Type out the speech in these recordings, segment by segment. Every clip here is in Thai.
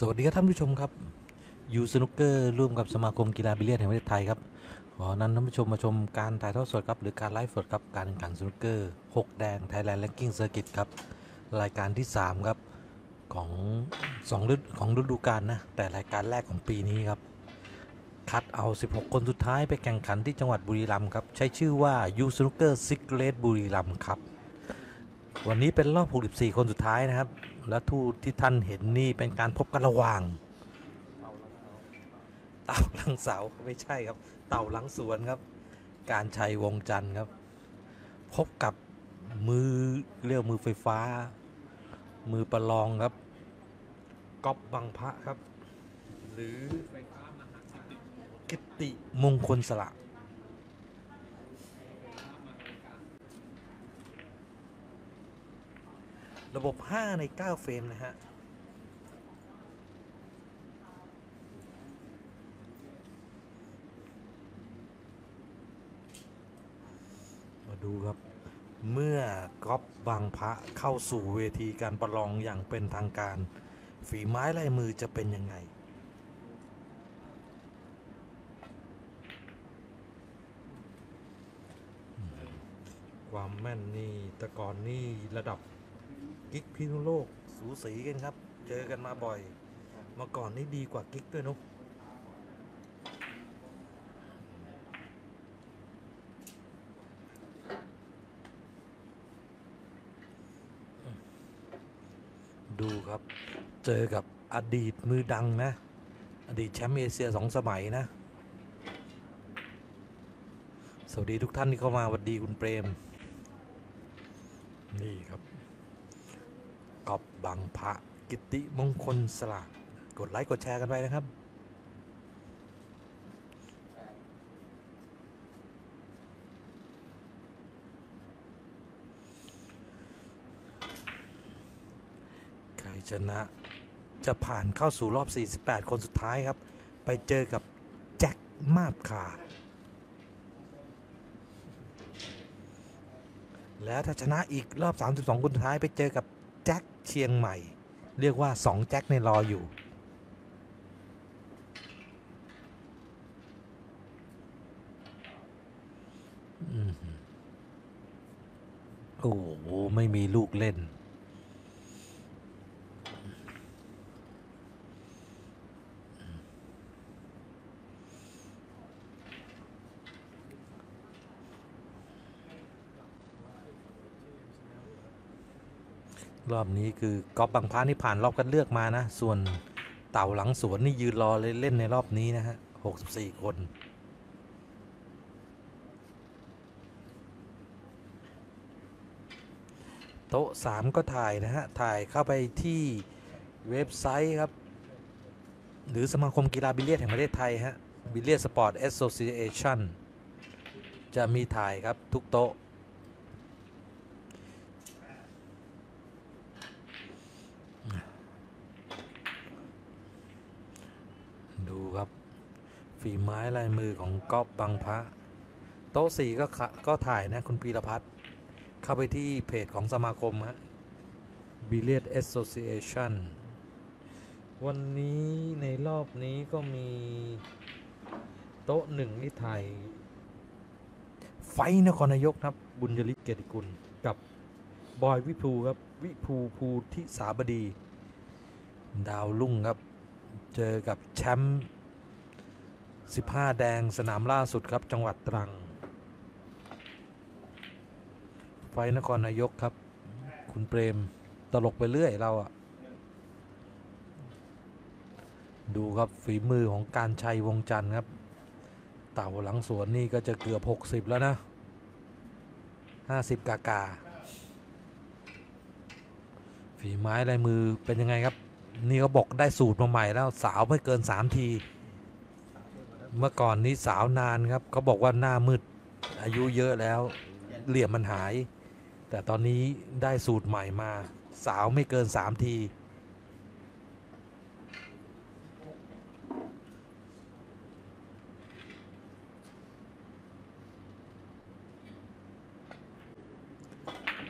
สวัสดีครับท่านผู้ชมครับยูสนุกเกอร์ร่วมกับสมาคมกีฬาบิลเลียร์แห่งประเทศไทยครับขอนั้นท่านผู้ชมมาชมการถ่ายทอดสดครับหรือการไลฟ์สดครับการแข่งขันสนุกเกอร์6แดง Thailand Ranking Circuit ครับรายการที่3ครับของฤดูกาลนะแต่รายการแรกของปีนี้ครับคัดเอา16คนสุดท้ายไปแข่งขันที่จังหวัดบุรีรัมย์ครับใช้ชื่อว่ายูสนุกเกอร์ซิกเลสบุรีรัมย์ครับวันนี้เป็นรอบ64คนสุดท้ายนะครับและทูที่ท่านเห็นนี่เป็นการพบกันระหว่างเต่าหลังเสาไม่ใช่ครับเต่าหลังสวนครับการชัยวงจันทร์ครับพบกับมือเรียกมือไฟฟ้ามือประลองครับก๊อบบังพระครับหรือกิตติมงคลสระระบบ5ใน9เฟรมนะฮะมาดูครับเมื่อก๊อฟบางพระเข้าสู่เวทีการประลองอย่างเป็นทางการฝีไม้ลายมือจะเป็นยังไงความแม่นนี่ตะกอนนี่ระดับกิ๊กพิษณุโลกสูสีกันครับเจอกันมาบ่อยมาก่อนนี่ดีกว่ากิ๊กด้วยนุ๊กดูครับเจอกับอดีตมือดังนะอดีตแชมป์เอเชีย2สมัยนะสวัสดีทุกท่านที่เข้ามาสวัสดีคุณเปรมนี่ครับกอบบังพระกิตติมงคลสลากกดไลค์กดแชร์กันไปนะครับใครชนะจะผ่านเข้าสู่รอบ48คนสุดท้ายครับไปเจอกับแจ็คมาบคาแล้วถ้าชนะอีกรอบ32คนสุดท้ายไปเจอกับแจ็คเชียงใหม่เรียกว่า2แจ็คในรออยู่โอ้โหไม่มีลูกเล่นรอบนี้คือกอล์ฟบางพระนี่ผ่านรอบกันเลือกมานะส่วนเต่าหลังสวนนี่ยืนรอเลยเล่นในรอบนี้นะฮะ64คนโต๊ะ3ก็ถ่ายนะฮะถ่ายเข้าไปที่เว็บไซต์ครับหรือสมาคมกีฬาบิลเลียร์แห่งประเทศไทยฮะบิลเลียร์สปอร์ตแอสโซซิเอชันจะมีถ่ายครับทุกโต๊ะดูครับฝีไม้ลายมือของก๊อฟบังพระโต๊ะ4ก็ถ่ายนะคุณพีรพัฒน์เข้าไปที่เพจของสมาคมฮะ Billiard Association วันนี้ในรอบนี้ก็มีโต๊ะ1ที่ถ่ายไฟนครนายกครับบุญยฤทธิ์เกียรติกุลกับบอยวิภูครับวิภูภูทิสาบดีดาวรุ่งครับเจอกับแชมป์15แดงสนามล่าสุดครับจังหวัดตรังไฟนครนายกครับคุณเปรมตลกไปเรื่อยเราอะดูครับฝีมือของการชัยวงจันทร์ครับเต่าหลังสวนนี่ก็จะเกือบ60แล้วนะ50กาๆฝีไม้ลายมือเป็นยังไงครับนี่ก็บอกได้สูตรมาใหม่แล้วสาวไม่เกิน3ทีเมื่อก่อนนี้สาวนานครับเขาบอกว่าหน้ามืดอายุเยอะแล้วเหลี่ยมมันหายแต่ตอนนี้ได้สูตรใหม่มาสาวไ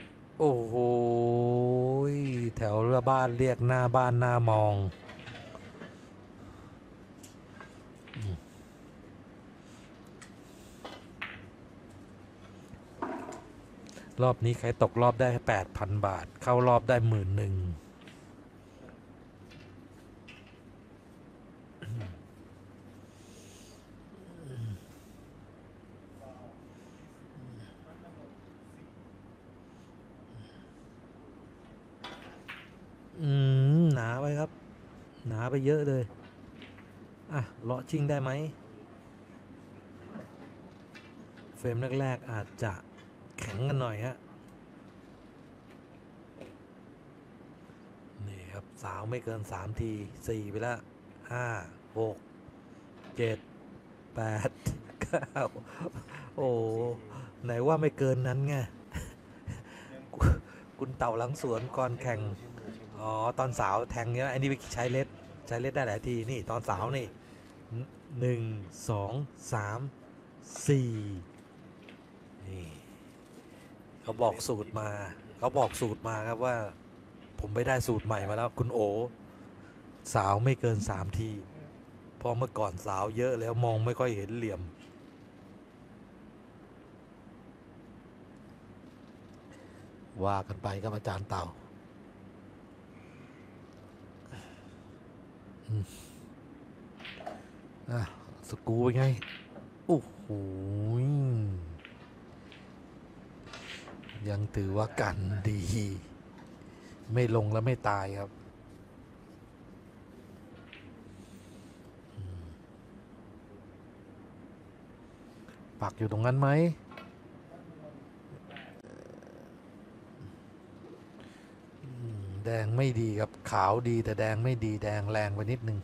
ม่เกิน3ทีโอ้โหแถวละบ้านเรียกหน้าบ้านหน้ามอง รอบนี้ใครตกรอบได้ 8,000 บาทเข้ารอบได้ 11,000 หนาไปครับหนาไปเยอะเลยอ่ะเลาะชิงได้ไหมเฟรมแรกๆอาจจะแข็งกันหน่อยฮะนี่ครับสาวไม่เกิน3ที4ไปละ5 6 7 8 9โอ้ไหนว่าไม่เกินนั้นไงคุณเต่าหลังสวนก่อนแข่งอ๋อตอนสาวแทงเนี้ยอันนี้ใช้เล็ดได้หลายทีนี่ตอนสาวนี่1 2 3 4นี่เขาบอกสูตรมาครับว่าผมไปได้สูตรใหม่มาแล้วคุณโอสาวไม่เกิน3ทีเพราะเมื่อก่อนสาวเยอะแล้วมองไม่ค่อยเห็นเหลี่ยมว่ากันไปครับอาจารย์เต่าสกูไปไงโอ้โหยังถือว่ากันดีไม่ลงแล้วไม่ตายครับปักอยู่ตรงนั้นไหมแดงไม่ดีครับขาวดีแต่แดงไม่ดีแดงแรงไปนิดนึง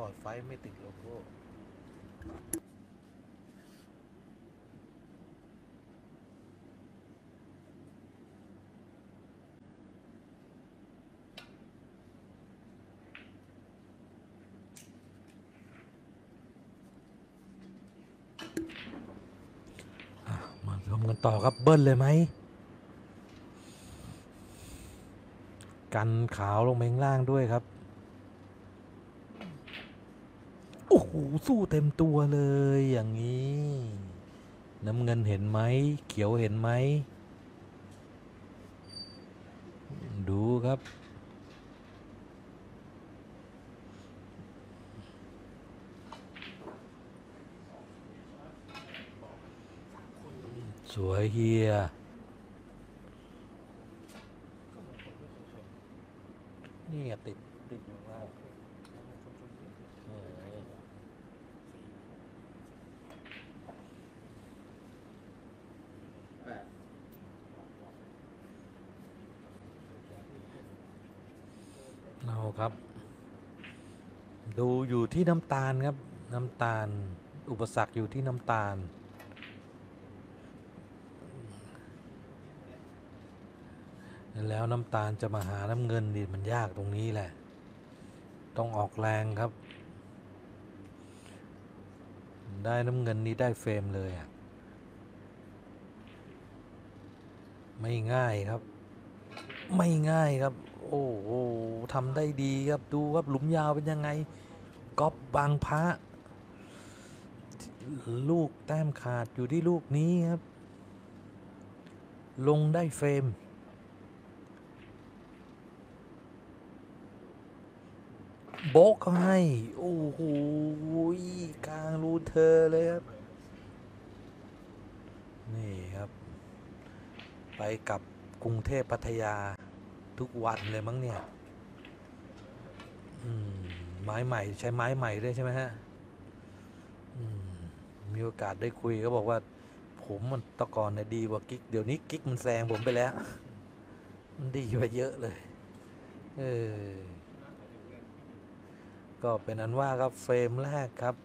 บอร์ดไฟไม่ติดโลโก้มาทำกันต่อครับเบิ้ลเลยไหมกันขาวลงมาข้างล่างด้วยครับสู้เต็มตัวเลยอย่างนี้น้ำเงินเห็นไหมเขียวเห็นไหมดูครับสวยเฮียนี่ติดอยู่ว่าครับดูอยู่ที่น้ำตาลครับน้ำตาลอุปสรรคอยู่ที่น้ำตาลแล้วน้ำตาลจะมาหาน้ำเงินดิมันยากตรงนี้แหละต้องออกแรงครับได้น้ำเงินนี้ได้เฟรมเลยอ่ะไม่ง่ายครับไม่ง่ายครับโอ้โหทำได้ดีครับดูครับหลุมยาวเป็นยังไงก๊อปบางพระลูกแต้มขาดอยู่ที่ลูกนี้ครับลงได้เฟรมโบกเขาให้โอ้โหกลางรูเธอเลยครับนี่ครับไปกับกรุงเทพพัทยาทุกวันเลยมั้งเนี่ยไม้ใหม่ใช้ไม้ใหม่ด้วยใช่ไหมฮะมีโอกาสได้คุยก็บอกว่าผมมันตะกอนเนี่ยดีกว่ากิ๊กเดี๋ยวนี้กิ๊กมันแซงผมไปแล้ว มันดีไปเยอะเลยก็เป็นอันว่าครับเฟรมแรกครับ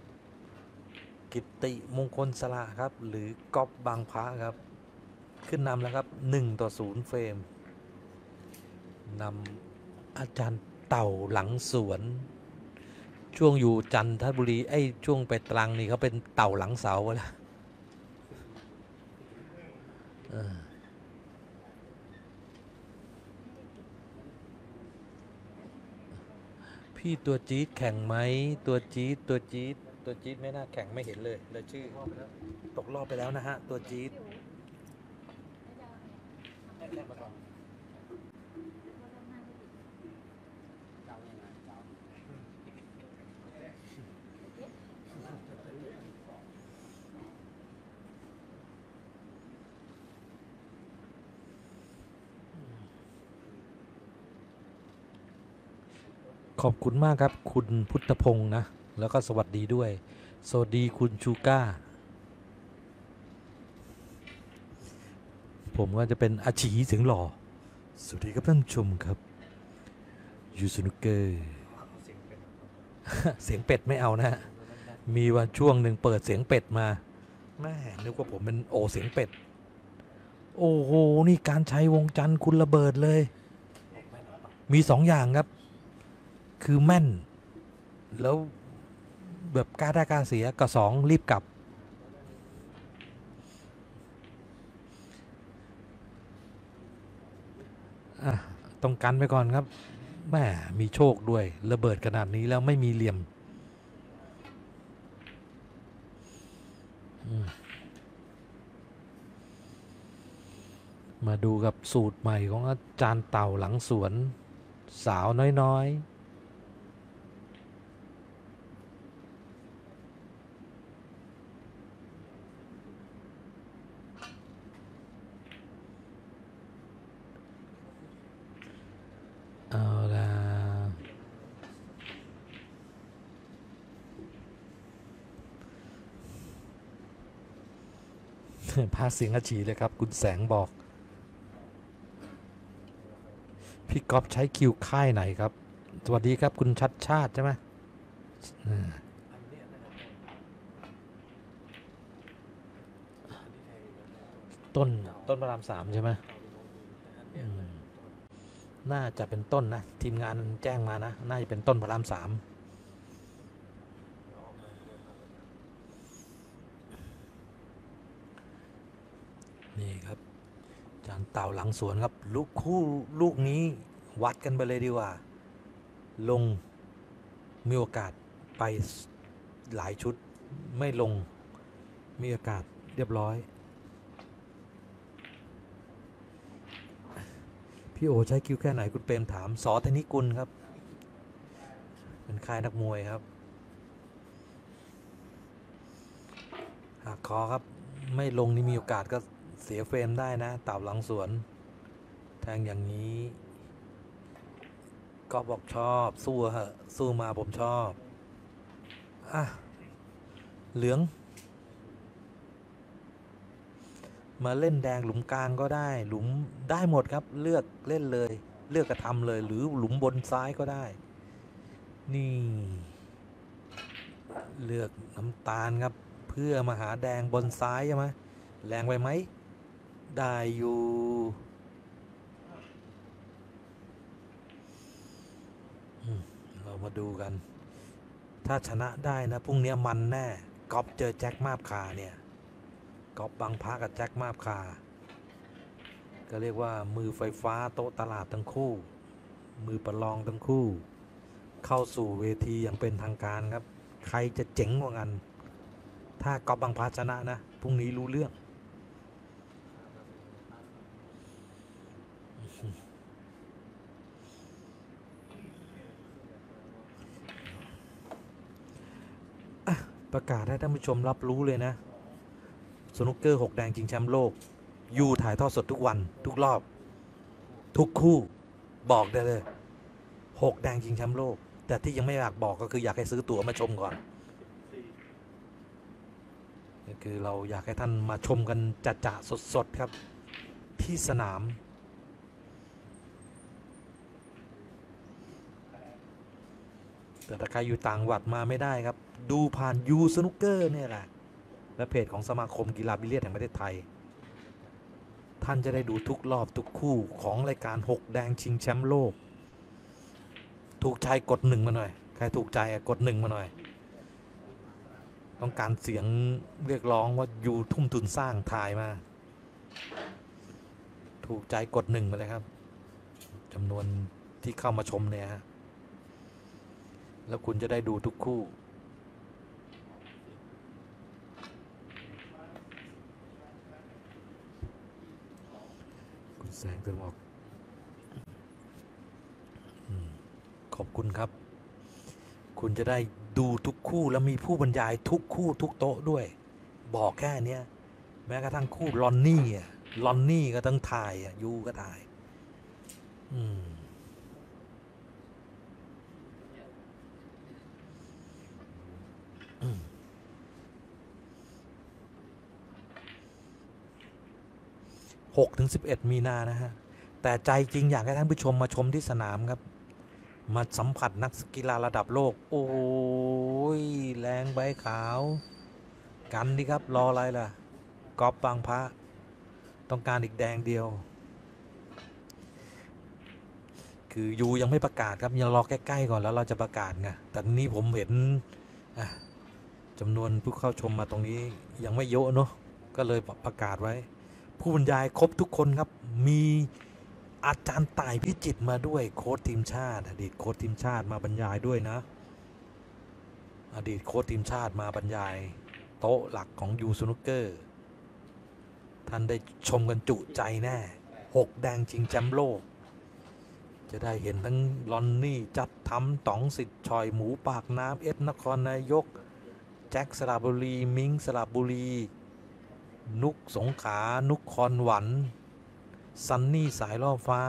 กิตติมงคลสละครับหรือก๊อปบางพระครับขึ้นนำแล้วครับ1-0เฟรมนำอาจารย์เต่าหลังสวนช่วงอยู่จันทบุรีไอ้ช่วงไปตรังนี่เขาเป็นเต่าหลังเสาแล้วพี่ตัวจี๊ดแข่งไหมตัวจี๊ดไม่น่าแข่งไม่เห็นเลยเลยชื่อตกรอบไปแล้วนะฮะตัวจี๊ดขอบคุณมากครับคุณพุทธพงษ์นะแล้วก็สวัสดีด้วยสวัสดีคุณชูก้าผมก็จะเป็นอาชีเสียงหล่อสวัสดีครับท่านชมครับยูสนุกเกอร์เสียงเป็ดไม่เอานะมีว่าช่วงหนึ่งเปิดเสียงเป็ดมาแม่นึกว่าผมเป็นโอเสียงเป็ดโอ้โหนี่การใช้วงจันทร์คุณระเบิดเลยมี2อย่างครับคือแม่นแล้วแบบกล้าได้กล้าเสียก็2รีบกลับต้องกันไปก่อนครับแม่มีโชคด้วยระเบิดขนาดนี้แล้วไม่มีเหลี่ยมมาดูกับสูตรใหม่ของอาจารย์เต่าหลังสวนสาวน้อยๆพาเสียงอาชีเลยครับคุณแสงบอกพี่ก๊อฟใช้คิวค่ายไหนครับสวัสดีครับคุณชัดชาติใช่ไหมต้นพระราม3ใช่ไหมน่าจะเป็นต้นนะทีมงานแจ้งมานะน่าจะเป็นต้นพระราม3นี่ครับอาจารย์เต่าหลังสวนครับลูกคู่ลูกนี้วัดกันไปเลยดีกว่าลงมีโอกาสไปหลายชุดไม่ลงมีโอกาสเรียบร้อยพี่โอใช้คิวแค่ไหนคุณเปรมถามสอธนิกุลครับเป็นค่ายนักมวยครับหากคอครับไม่ลงนี่มีโอกาสก็เสียเฟรมได้นะเต่าหลังสวนแทงอย่างนี้ก็บอกชอบสู้เหอะสู้มาผมชอบอ่ะเหลืองมาเล่นแดงหลุมกลางก็ได้หลุมได้หมดครับเลือกเล่นเลยเลือกกระทำเลยหรือหลุมบนซ้ายก็ได้นี่เลือกน้ำตาลครับเพื่อมาหาแดงบนซ้ายใช่ไหมแรงไปไหมได้อยู่เรามาดูกันถ้าชนะได้นะพรุ่งนี้มันแน่ก๊อปเจอแจ็คมาบคาเนี่ยก๊อปบางพระกับแจ็คมาบคาก็เรียกว่ามือไฟฟ้าโต๊ะตลาดทั้งคู่มือประลองทั้งคู่เข้าสู่เวทีอย่างเป็นทางการครับใครจะเจ๋งกว่ากันถ้าก๊อปบางพระชนะนะพรุ่งนี้รู้เรื่องประกาศให้ท่านผู้ชมรับรู้เลยนะสนุกเกอร์6แดงชิงแชมป์โลกยูถ่ายทอดสดทุกวันทุกรอบทุกคู่บอกได้เลย6แดงชิงแชมป์โลกแต่ที่ยังไม่อยากบอกก็คืออยากให้ซื้อตั๋วมาชมก่อนคือเราอยากให้ท่านมาชมกันจัดๆสดๆครับที่สนาม แต่ถ้าใครอยู่ต่างจังหวัดมาไม่ได้ครับดูผ่านยูสนุกเกอร์เนี่ยแหละและเพจของสมาคมกีฬาบิลเลียดแห่งประเทศไทยท่านจะได้ดูทุกรอบทุกคู่ของรายการ6แดงชิงแชมป์โลกถูกใจกด1มาหน่อยใครถูกใจกด1มาหน่อยต้องการเสียงเรียกร้องว่ายูทุ่มทุนสร้างถ่ายมาถูกใจกด1มาเลยครับจำนวนที่เข้ามาชมเนี่ยแล้วคุณจะได้ดูทุกคู่คุณแสงเติมออกขอบคุณครับคุณจะได้ดูทุกคู่แล้วมีผู้บรรยายทุกคู่ทุกโต๊ะด้วยบอกแค่เนี้ยแม้กระทั่งคู่ลอนนี่ก็ต้องถ่ายยูก็ถ่าย6-11 มีนานะฮะแต่ใจจริงอยากให้ท่านผู้ชมมาชมที่สนามครับมาสัมผัสนักกีฬาระดับโลกโอ้ยแรงใบขาวกันดิครับรออะไรล่ะกอล์ฟบางพระต้องการอีกแดงเดียวคือยูยังไม่ประกาศครับยังรอใกล้ๆก่อนแล้วเราจะประกาศไงแต่นี้ผมเห็นจำนวนผู้เข้าชมมาตรงนี้ยังไม่เยอะเนาะก็เลยประกาศไว้ผู้บรรยายครบทุกคนครับมีอาจารย์ต่ายพิจิตรมาด้วยโค้ชทีมชาติอดีตโค้ชทีมชาติมาบรรยายด้วยนะอดีตโค้ชทีมชาติมาบรรยายโต๊ะหลักของยูสนุกเกอร์ท่านได้ชมกันจุใจแน่6แดงชิงแชมป์โลกจะได้เห็นทั้งลอนนี่จัดทำต๋องสิทธิ์ชอยหมูปากน้ำเอสนครนายกแจ็คสระบุรีมิงสระบุรีนุกสงขานุกคอนหวันซันนี่สายล่อฟ้า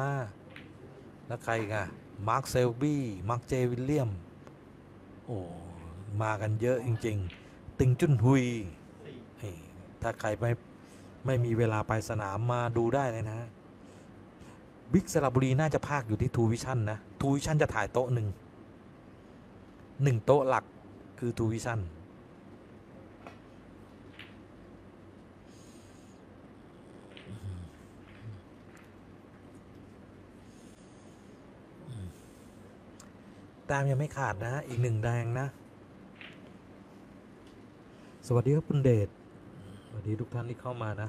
แล้วใครกันมาร์คเซลบี้มาร์คเจวิลเลียมโอ้มากันเยอะจริงๆติงจุนฮุยถ้าใครไม่มีเวลาไปสนามมาดูได้เลยนะบิ๊กสระบุรีน่าจะพากอยู่ที่ทูวิชั่นนะทูวิชั่นจะถ่ายโต๊ะหนึ่งโต๊ะหลักคือทูวิชั่นตามยังไม่ขาดนะอีกหนึ่งแดงนะสวัสดีครับคุณเดชสวัสดีทุกท่านที่เข้ามานะ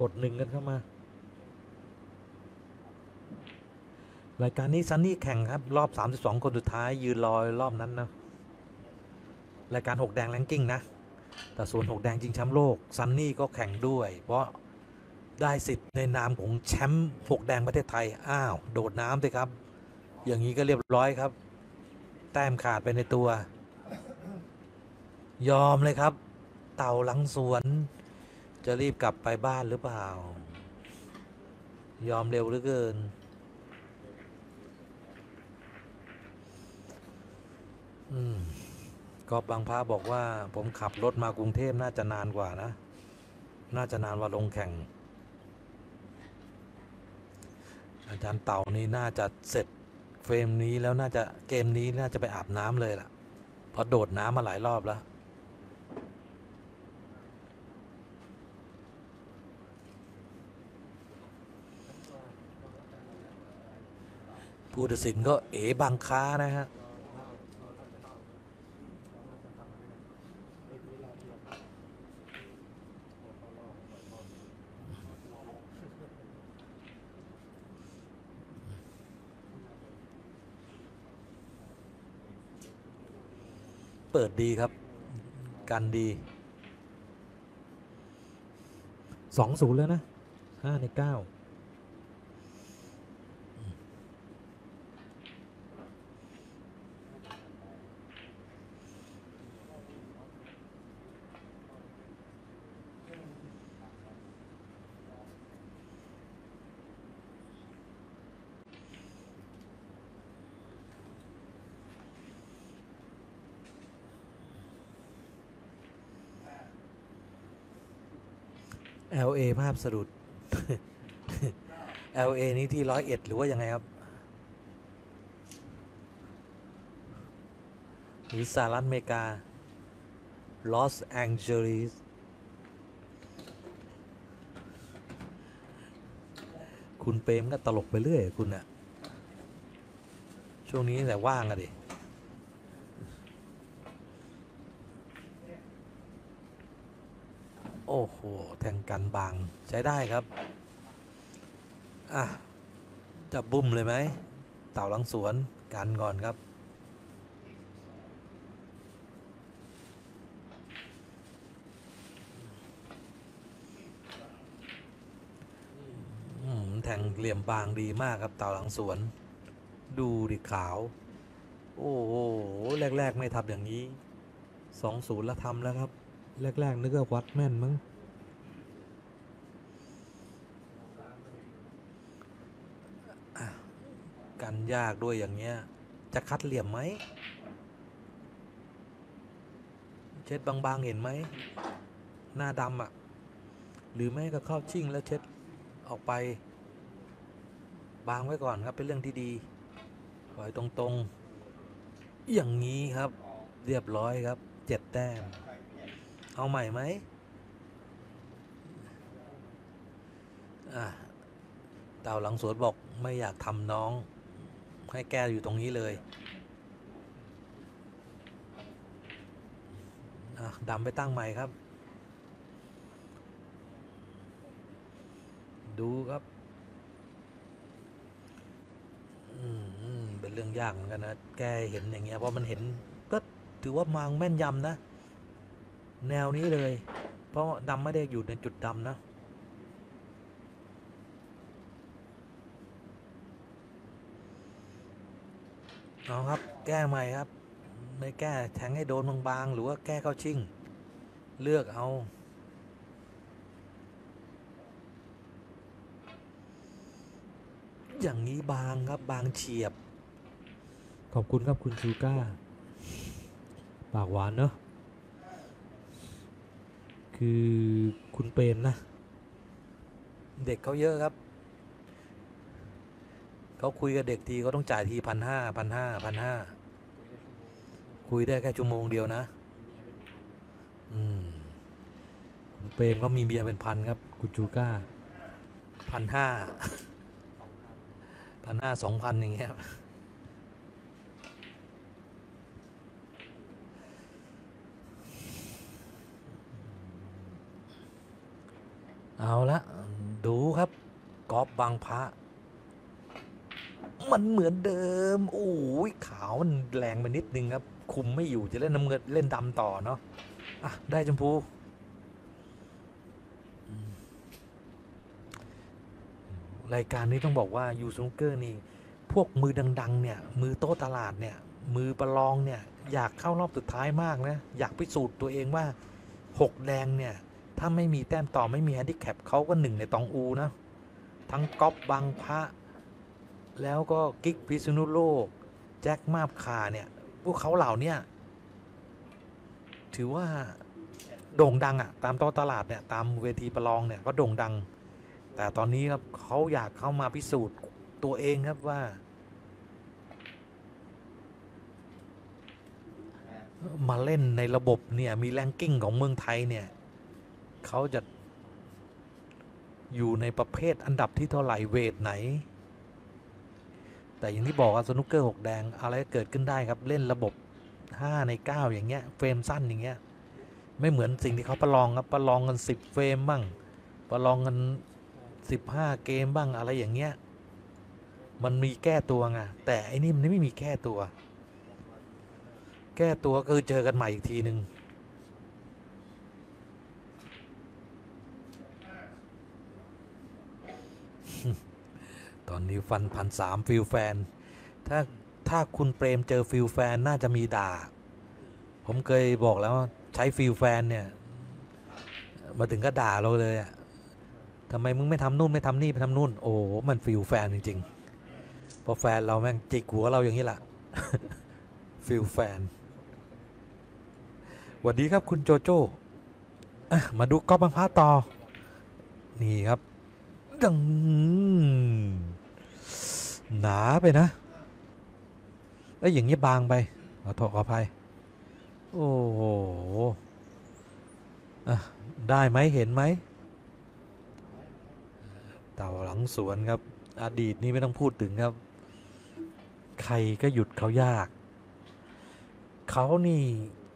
กดหนึ่งกันเข้ามารายการนี้ซันนี่แข่งครับรอบ32คนสุดท้ายยืนรอรอบนั้นนะรายการ6แดงแรงกิ้งนะแต่ส่วน6แดงชิงแชมป์โลกซันนี่ก็แข่งด้วยเพราะได้สิทธิ์ในนามของแชมป์6แดงประเทศไทยอ้าวโดดน้ำเลยครับอย่างนี้ก็เรียบร้อยครับแต้มขาดไปในตัวยอมเลยครับเต่าหลังสวนจะรีบกลับไปบ้านหรือเปล่ายอมเร็วเหลือเกินก็บางพระบอกว่าผมขับรถมากรุงเทพน่าจะนานกว่านะน่าจะนานว่าลงแข่งอาจารย์เต่านี่น่าจะเสร็จเฟรมนี้แล้วน่าจะเกมนี้น่าจะไปอาบน้ำเลยล่ะเพราะโดดน้ำมาหลายรอบแล้วผู้ตัดสินก็เอ๋บางค้านะฮะเปิดดีครับกันดี 2-0 แล้วนะ 5-9LA ภาพสะดุด LA นี้ที่101หรือว่ายังไงครับ หรือสหรัฐอเมริกาลอสแองเจลิสคุณเปรมก็ตลกไปเรื่อยคุณอะช่วงนี้แต่ว่างอะดิโอ้โหแทงกันบางใช้ได้ครับอ่ะจะบุ่มเลยไหมเต่าหลังสวนกันก่อนครับแทงเหลี่ยมบางดีมากครับเต่าหลังสวนดูดิขาวโอ้โหแรกๆไม่ทำอย่างนี้2-0แล้วทำแล้วครับแรกๆนึกว่าวัดแม่นมั้งกันยากด้วยอย่างเงี้ยจะคัดเหลี่ยมไหมเช็ดบางๆเห็นไหมหน้าดำอ่ะหรือไม่ก็เข้าชิ่งแล้วเช็ดออกไปบางไว้ก่อนครับเป็นเรื่องที่ดีปล่อยตรงๆอย่างนี้ครับเรียบร้อยครับ7แต้มเอาใหม่ไหมเต่าหลังสวนบอกไม่อยากทำน้องให้แก้อยู่ตรงนี้เลยดำไปตั้งใหม่ครับดูครับเป็นเรื่องยากเหมือนกันนะแกเห็นอย่างเงี้ยเพราะมันเห็นก็ถือว่ามางแม่นยำนะแนวนี้เลยเพราะดำไม่ได้อยู่ในจุดดำนะเอาครับแก้ใหม่ครับไม่แก้แทงให้โดนบางๆหรือว่าแก้เข้าชิงเลือกเอาอย่างนี้บางครับบางเฉียบขอบคุณครับคุณชูก้าปากหวานเนอะคือคุณเปรมนะเด็กเขาเยอะครับเขาคุยกับเด็กทีเขาต้องจ่ายที1,500 คุยได้แค่ชั่วโมงเดียวนะคุณเปรมก็มีเบียร์เป็นพันครับคุณจูก้า1,500 2,000อย่างเงี้ยเอาละดูครับกอล์ฟบางพระมันเหมือนเดิมโอ้ยขาวมันแรงไปนิดนึงครับคุมไม่อยู่จะเล่นน้ำเงินเล่นดำต่อเนาะอ่ะได้ชมพูรายการนี้ต้องบอกว่ายูซูเกอร์นี่พวกมือดังๆเนี่ยมือโต๊ะตลาดเนี่ยมือประลองเนี่ยอยากเข้ารอบสุดท้ายมากนะอยากพิสูจน์ตัวเองว่า6แดงเนี่ยถ้าไม่มีแต้มต่อไม่มีแฮนดิแคปเขาก็หนึ่งในตองอูนะทั้งก๊อฟบางพระแล้วก็กิ๊กพิษณุโลกแจ็คมาบคาเนี่ยพวกเขาเหล่านี้ถือว่าโด่งดังอะตามโต๊ะตลาดเนี่ยตามเวทีประลองเนี่ยก็โด่งดังแต่ตอนนี้ครับเขาอยากเข้ามาพิสูจน์ตัวเองครับว่ามาเล่นในระบบเนี่ยมีแรงกิ้งของเมืองไทยเนี่ยเขาจะอยู่ในประเภทอันดับที่เท่าไหร่เวทไหนแต่อย่างที่บอกสนุกเกอร์6แดงอะไรเกิดขึ้นได้ครับเล่นระบบ5/9อย่างเงี้ยเฟรมสั้นอย่างเงี้ยไม่เหมือนสิ่งที่เขาประลองครับประลองกัน10เฟรมบ้างประลองกัน15เกมบ้างอะไรอย่างเงี้ยมันมีแก้ตัวไงแต่ไอ้นี่มันไม่มีแก้ตัวคือเจอกันใหม่อีกทีนึงตอนนี้ฟัน1,300ฟิลแฟนถ้าคุณเปรมเจอฟิลแฟนน่าจะมีด่าผมเคยบอกแล้วใช้ฟิลแฟนเนี่ยมาถึงก็ด่าเราเลยอ่ะทำไมมึงไม่ทำนู่นไม่ทำนี่ไปทำนู่นโอ้มันฟิลแฟนจริงๆพอแฟนเราแม่งจิกหัวเราอย่างนี้ล่ะ ฟิลแฟนสวัสดีครับคุณโจโจ้มาดูก๊อฟบางพระต่อนี่ครับหนาไปนะอย่างนี้บางไปขอโทษขออภัย โอ้โหได้ไหมเห็นไหมเต่าหลังสวนครับอดีตนี้ไม่ต้องพูดถึงครับใครก็หยุดเขายากเขานี่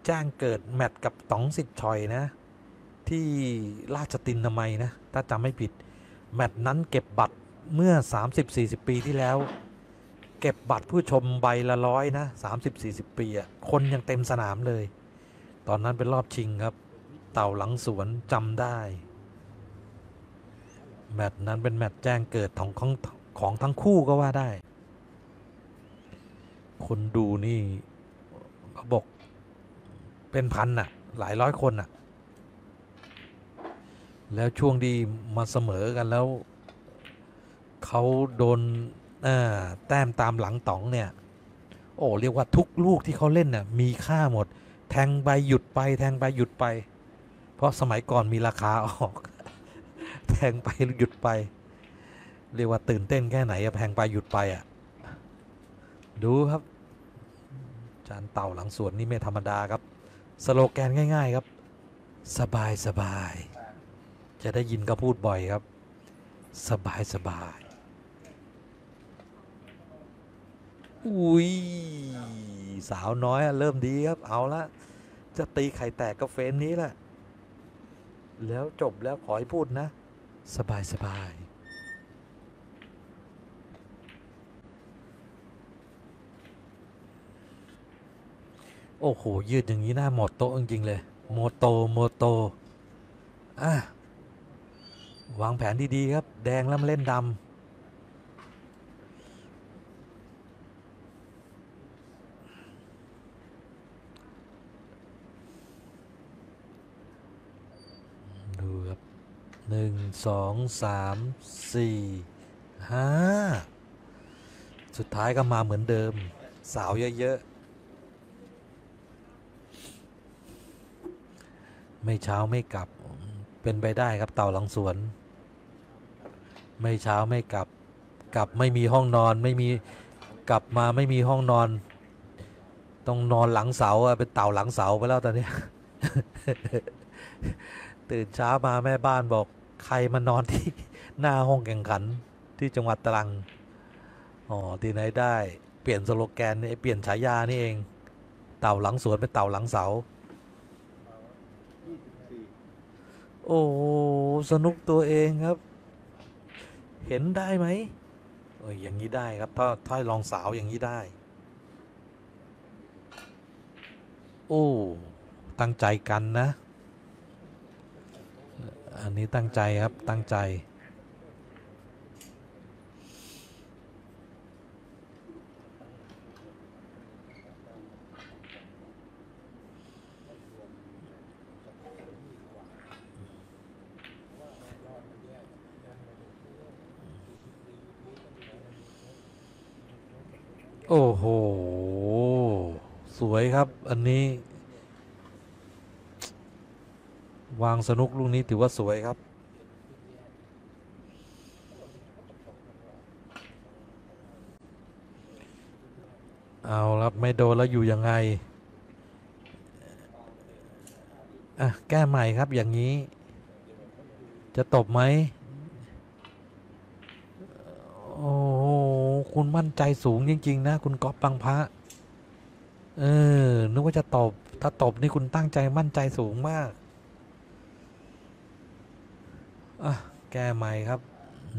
แจ้งเกิดแมตช์กับต๋องสิทธิ์ชอยนะที่ราชตินนามัยนะถ้าจำไม่ผิดแมตช์นั้นเก็บบัตรเมื่อ 30-40 ปีที่แล้วเก็บบัตรผู้ชมใบละ100นะ30-40 ปีอะคนยังเต็มสนามเลยตอนนั้นเป็นรอบชิงครับเต่าหลังสวนจำได้แมตช์นั้นเป็นแมตช์แจ้งเกิดของทั้งคู่ก็ว่าได้คนดูนี่บอกเป็นพันน่ะหลายร้อยคนน่ะแล้วช่วงดีมาเสมอกันแล้วเขาโดนแต้มตามหลังต๋องเนี่ยโอ้เรียกว่าทุกลูกที่เขาเล่นน่ะมีค่าหมดแทงใบหยุดไปแทงใบหยุดไปเพราะสมัยก่อนมีราคาออกแทงไปหยุดไปเรียกว่าตื่นเต้นแค่ไหนอะแทงไปหยุดไปอะดูครับจานเต่าหลังสวนนี่ไม่ธรรมดาครับสโลแกนง่ายๆครับสบายสบายจะได้ยินก็พูดบ่อยครับสบายสบายอุ้ยสาวน้อยเริ่มดีครับเอาละจะตีไข่แตกกับเฟรมนี้แหละแล้วจบแล้วขอให้พูดนะสบายสบายโอ้โหยืดอย่างนี้หน้าหมดโต๊ะจริงๆเลยโมโตอ่ะวางแผนดีๆครับแดงแล้วมาเล่นดำดูครับ1 2 3 4 5สุดท้ายก็มาเหมือนเดิมสาวเยอะๆไม่เช้าไม่กลับเป็นไปได้ครับเต่าหลังสวนไม่เช้าไม่กลับกลับไม่มีห้องนอนไม่มีกลับมาไม่มีห้องนอนต้องนอนหลังเสาเป็นเต่าหลังเสาไปแล้วตอนนี้ ตื่นเช้ามาแม่บ้านบอกใครมานอนที่หน้าห้องแข่งขันที่จังหวัดตรังอ๋อที่ไหนได้เปลี่ยนสโลแกนเปลี่ยนฉายานี่เองเต่าหลังสวนเป็นเต่าหลังเสาโอ้สนุกตัวเองครับเห็นได้ไหมอย่างนี้ได้ครับถ้าลองสาวอย่างนี้ได้โอ้ตั้งใจกันนะอันนี้ตั้งใจครับตั้งใจโอ้โหสวยครับอันนี้วางสนุกลูกนี้ถือว่าสวยครับเอาครับไม่โดนแล้วอยู่ยังไงอ่ะแก้ใหม่ครับอย่างนี้จะตบไหมโอ้คุณมั่นใจสูงจริงๆนะคุณก๊อฟบางพระนึกว่าจะตบถ้าตบนี่คุณตั้งใจมั่นใจสูงมากอ่ะแก้ใหม่ครับ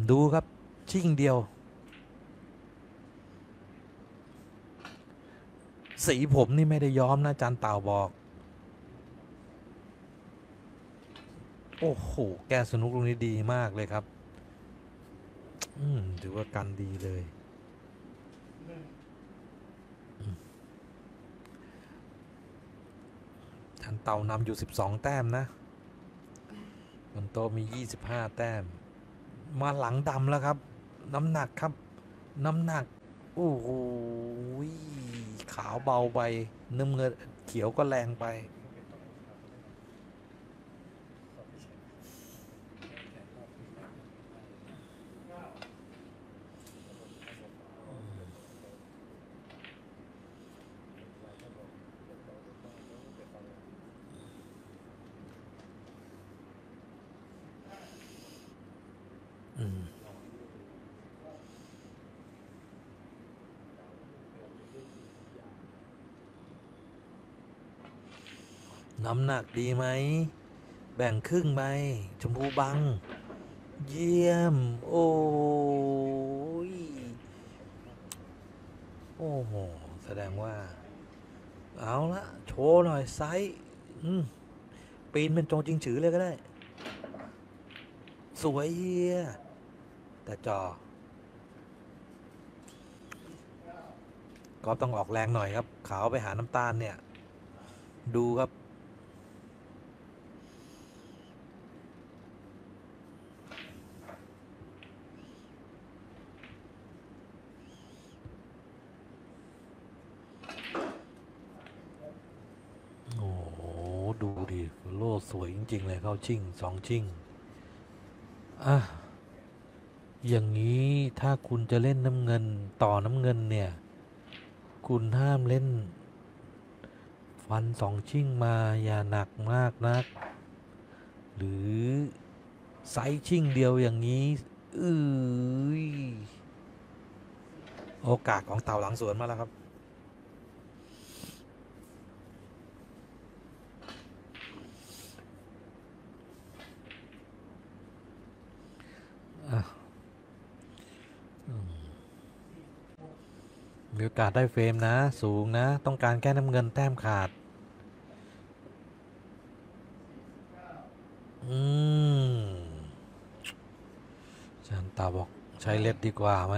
ดูครับชิ่งเดียวสีผมนี่ไม่ได้ย้อมนะอาจารย์เต่าบอกโอ้โหแก้สนุกตรงนี้ดีมากเลยครับถือว่ากันดีเลยทันเต่านำอยู่12แต้มนะบนโต๊ะมี25แต้มมาหลังดำแล้วครับน้ำหนักครับน้ำหนักโอ้โหขาวเบาไปน้ำเงินเขียวก็แรงไป น้ำหนักดีไหมแบ่งครึ่งไหมชมพูบังเยี่ยมโอ้ยโอ้โหแสดงว่าเอาละโชว์หน่อยไซส์ปีนเป็นจงจริงฉือเลยก็ได้สวยเยี่ยแต่จอกอล์ฟต้องออกแรงหน่อยครับขาวไปหาน้ำตาลเนี่ยดูครับโอ้โหดูดิโลสวยจริงๆเลยเข้าชิงสองชิงอ่ะอย่างนี้ถ้าคุณจะเล่นน้ำเงินต่อน้ำเงินเนี่ยคุณห้ามเล่นฟันสองชิ่งมาอย่าหนักมากนักหรือไซชิ่งเดียวอย่างนี้โอกาสของเต่าหลังสวนมาแล้วครับมีโอกาสได้เฟรมนะสูงนะต้องการแค่น้ำเงินแต้มขาดจันตาบอกใช้เล็ดดีกว่าไหม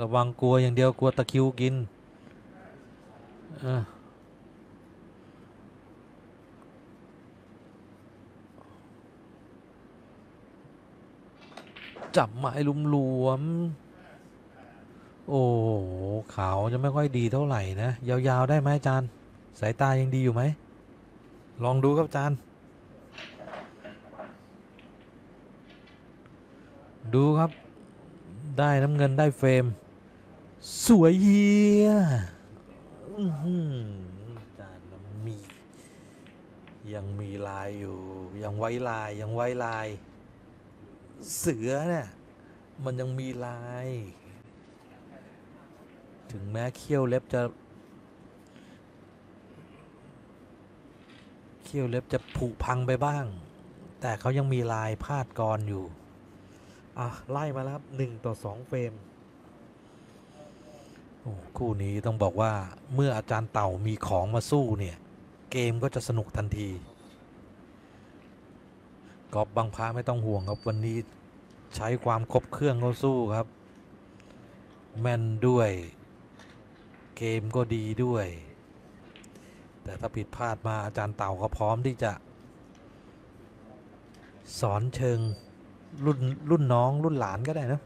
ระวังกลัวอย่างเดียวกลัวตะคิวกินจับไม้หลวมโอ้ขาวจะไม่ค่อยดีเท่าไหร่นะยาวๆได้ไหมจานสายตายังดีอยู่ไหมลองดูครับจานดูครับได้น้ำเงินได้เฟรมสวยเฮียจานมียังมีลายอยู่ยังไว้ลายยังไว้ลายเสือเนี่ยมันยังมีลายถึงแม้เขี้ยวเล็บจะผุพังไปบ้างแต่เขายังมีลายพาดกรอยู่อ่ะไล่มาแล้วครับ1-2 เฟรมโอ้คู่นี้ต้องบอกว่าเมื่ออาจารย์เต่ามีของมาสู้เนี่ยเกมก็จะสนุกทันทีกอล์ฟบางพาไม่ต้องห่วงครับวันนี้ใช้ความครบเครื่องเข้าสู้ครับแม่นด้วยเกมก็ดีด้วยแต่ถ้าผิดพลาดมาอาจารย์เต่าก็พร้อมที่จะสอนเชิงรุ่นน้องรุ่นหลานก็ได้นะ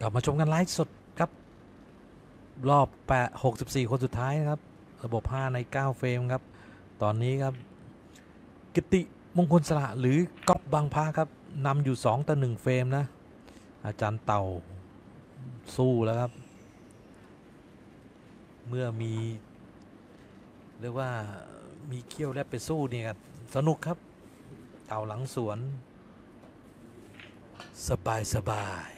กลับมาชมกันไลฟ์สดครับรอบ64คนสุดท้ายนะครับระบบ5ใน9เฟรมครับตอนนี้ครับกิติมงคลสละหรือก๊อฟบางพระครับนำอยู่2-1เฟรมนะอาจารย์เต่าสู้แล้วครับเมื่อมีเรียกว่ามีเขี้ยวและไปสู้เนี่ยครับสนุกครับเต่าหลังสวนสบายสบาย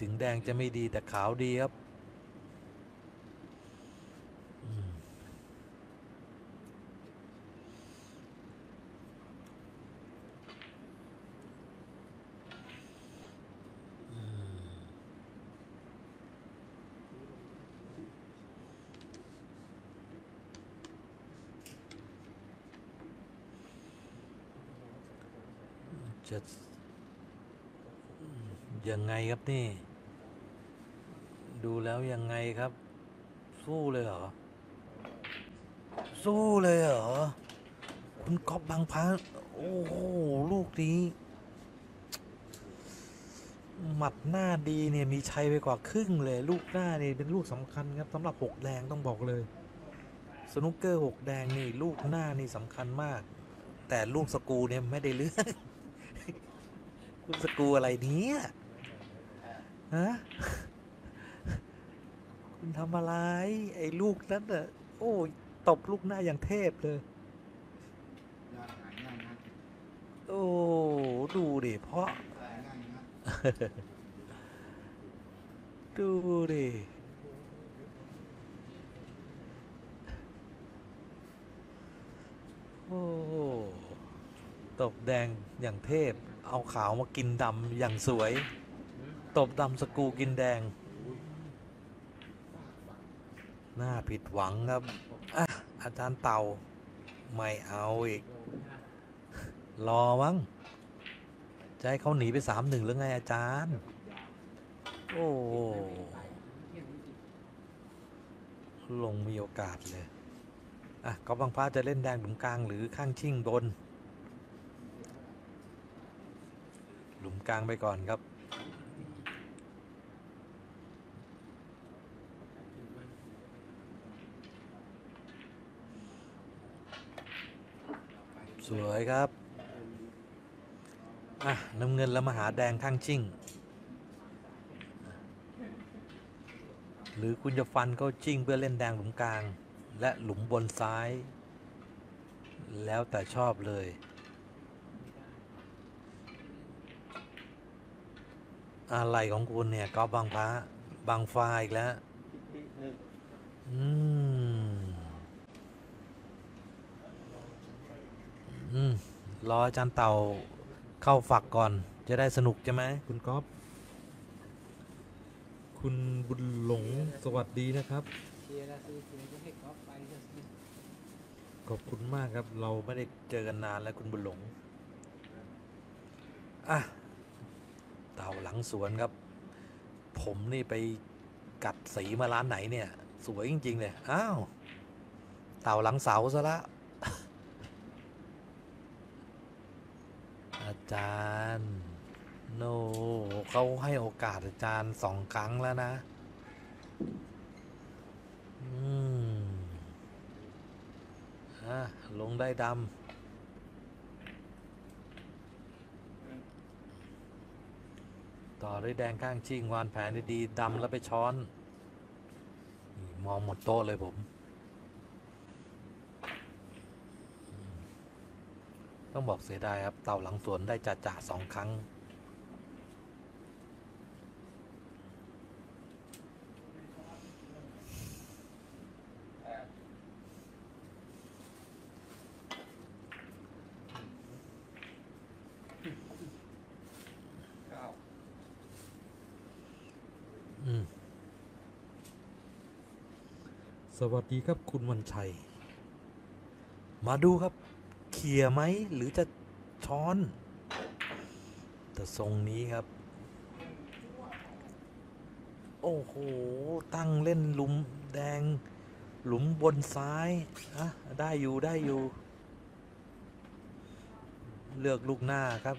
ถึงแดงจะไม่ดีแต่ขาวดีครับจะยังไงครับนี่ดูแล้วยังไงครับสู้เลยเหรอสู้เลยเหรอคุณก๊อฟบางพระโอ้โหลูกนี้หมัดหน้าดีเนี่ยมีชัยไปกว่าครึ่งเลยลูกหน้านี่เป็นลูกสำคัญครับสำหรับ6แดงต้องบอกเลยสนุกเกอร์6แดงนี่ลูกหน้านี่สำคัญมากแต่ลูกสกูเนี่ยไม่ได้เลือกคุณสกูอะไรนี้ฮะคุณทำอะไรไอ้ลูกนั้นอ่ะโอ้ยตบลูกหน้าอย่างเทพเลยโอ้ดูดิเพราะดูดิโอ้ตบแดงอย่างเทพเอาขาวมากินดำอย่างสวยตบดำสกูกินแดงหน้าผิดหวังครับอาจารย์เต่าไม่เอาอีกรอมั้งจะให้เขาหนีไป3-1หรือไงอาจารย์โอ้ลงมีโอกาสเลยก็บางพระจะเล่นแดงหลุมกลางหรือข้างชิ่งบนหลุมกลางไปก่อนครับสวยครับน้ำเงินแล้วมาหาแดงข้างชิ่งหรือคุณจะฟันเข้าชิ่งเพื่อเล่นแดงหลุมกลางและหลุมบนซ้ายแล้วแต่ชอบเลยอะไรของคุณเนี่ยก็บางพระบางฟ้าอีกแล้วรออาจารย์เต่าเข้าฝักก่อนจะได้สนุกใช่ไหมคุณก๊อฟคุณบุญหลงสวัสดีนะครับขอบคุณมากครับเราไม่ได้เจอกันนานแล้วคุณบุญหลงเต่าหลังสวนครับผมนี่ไปกัดสีมาร้านไหนเนี่ยสวยจริงๆเลยอ้าวเต่าหลังเสาซะละอาจารย์โนเขาให้โอกาสอาจารย์2 ครั้งแล้วนะลงได้ดำต่อด้วยแดงข้างชิ่งวานแผนดีๆดำแล้วไปช้อนมองหมดโต๊ะเลยผมต้องบอกเสียดายครับเต่าหลังสวนได้จ่าๆ2 ครั้งสวัสดีครับคุณวันชัยมาดูครับเขี่ยไหมหรือจะช้อนแต่ทรงนี้ครับโอ้โหตั้งเล่นหลุมแดงหลุมบนซ้ายได้อยู่ เลือกลูกหน้าครับ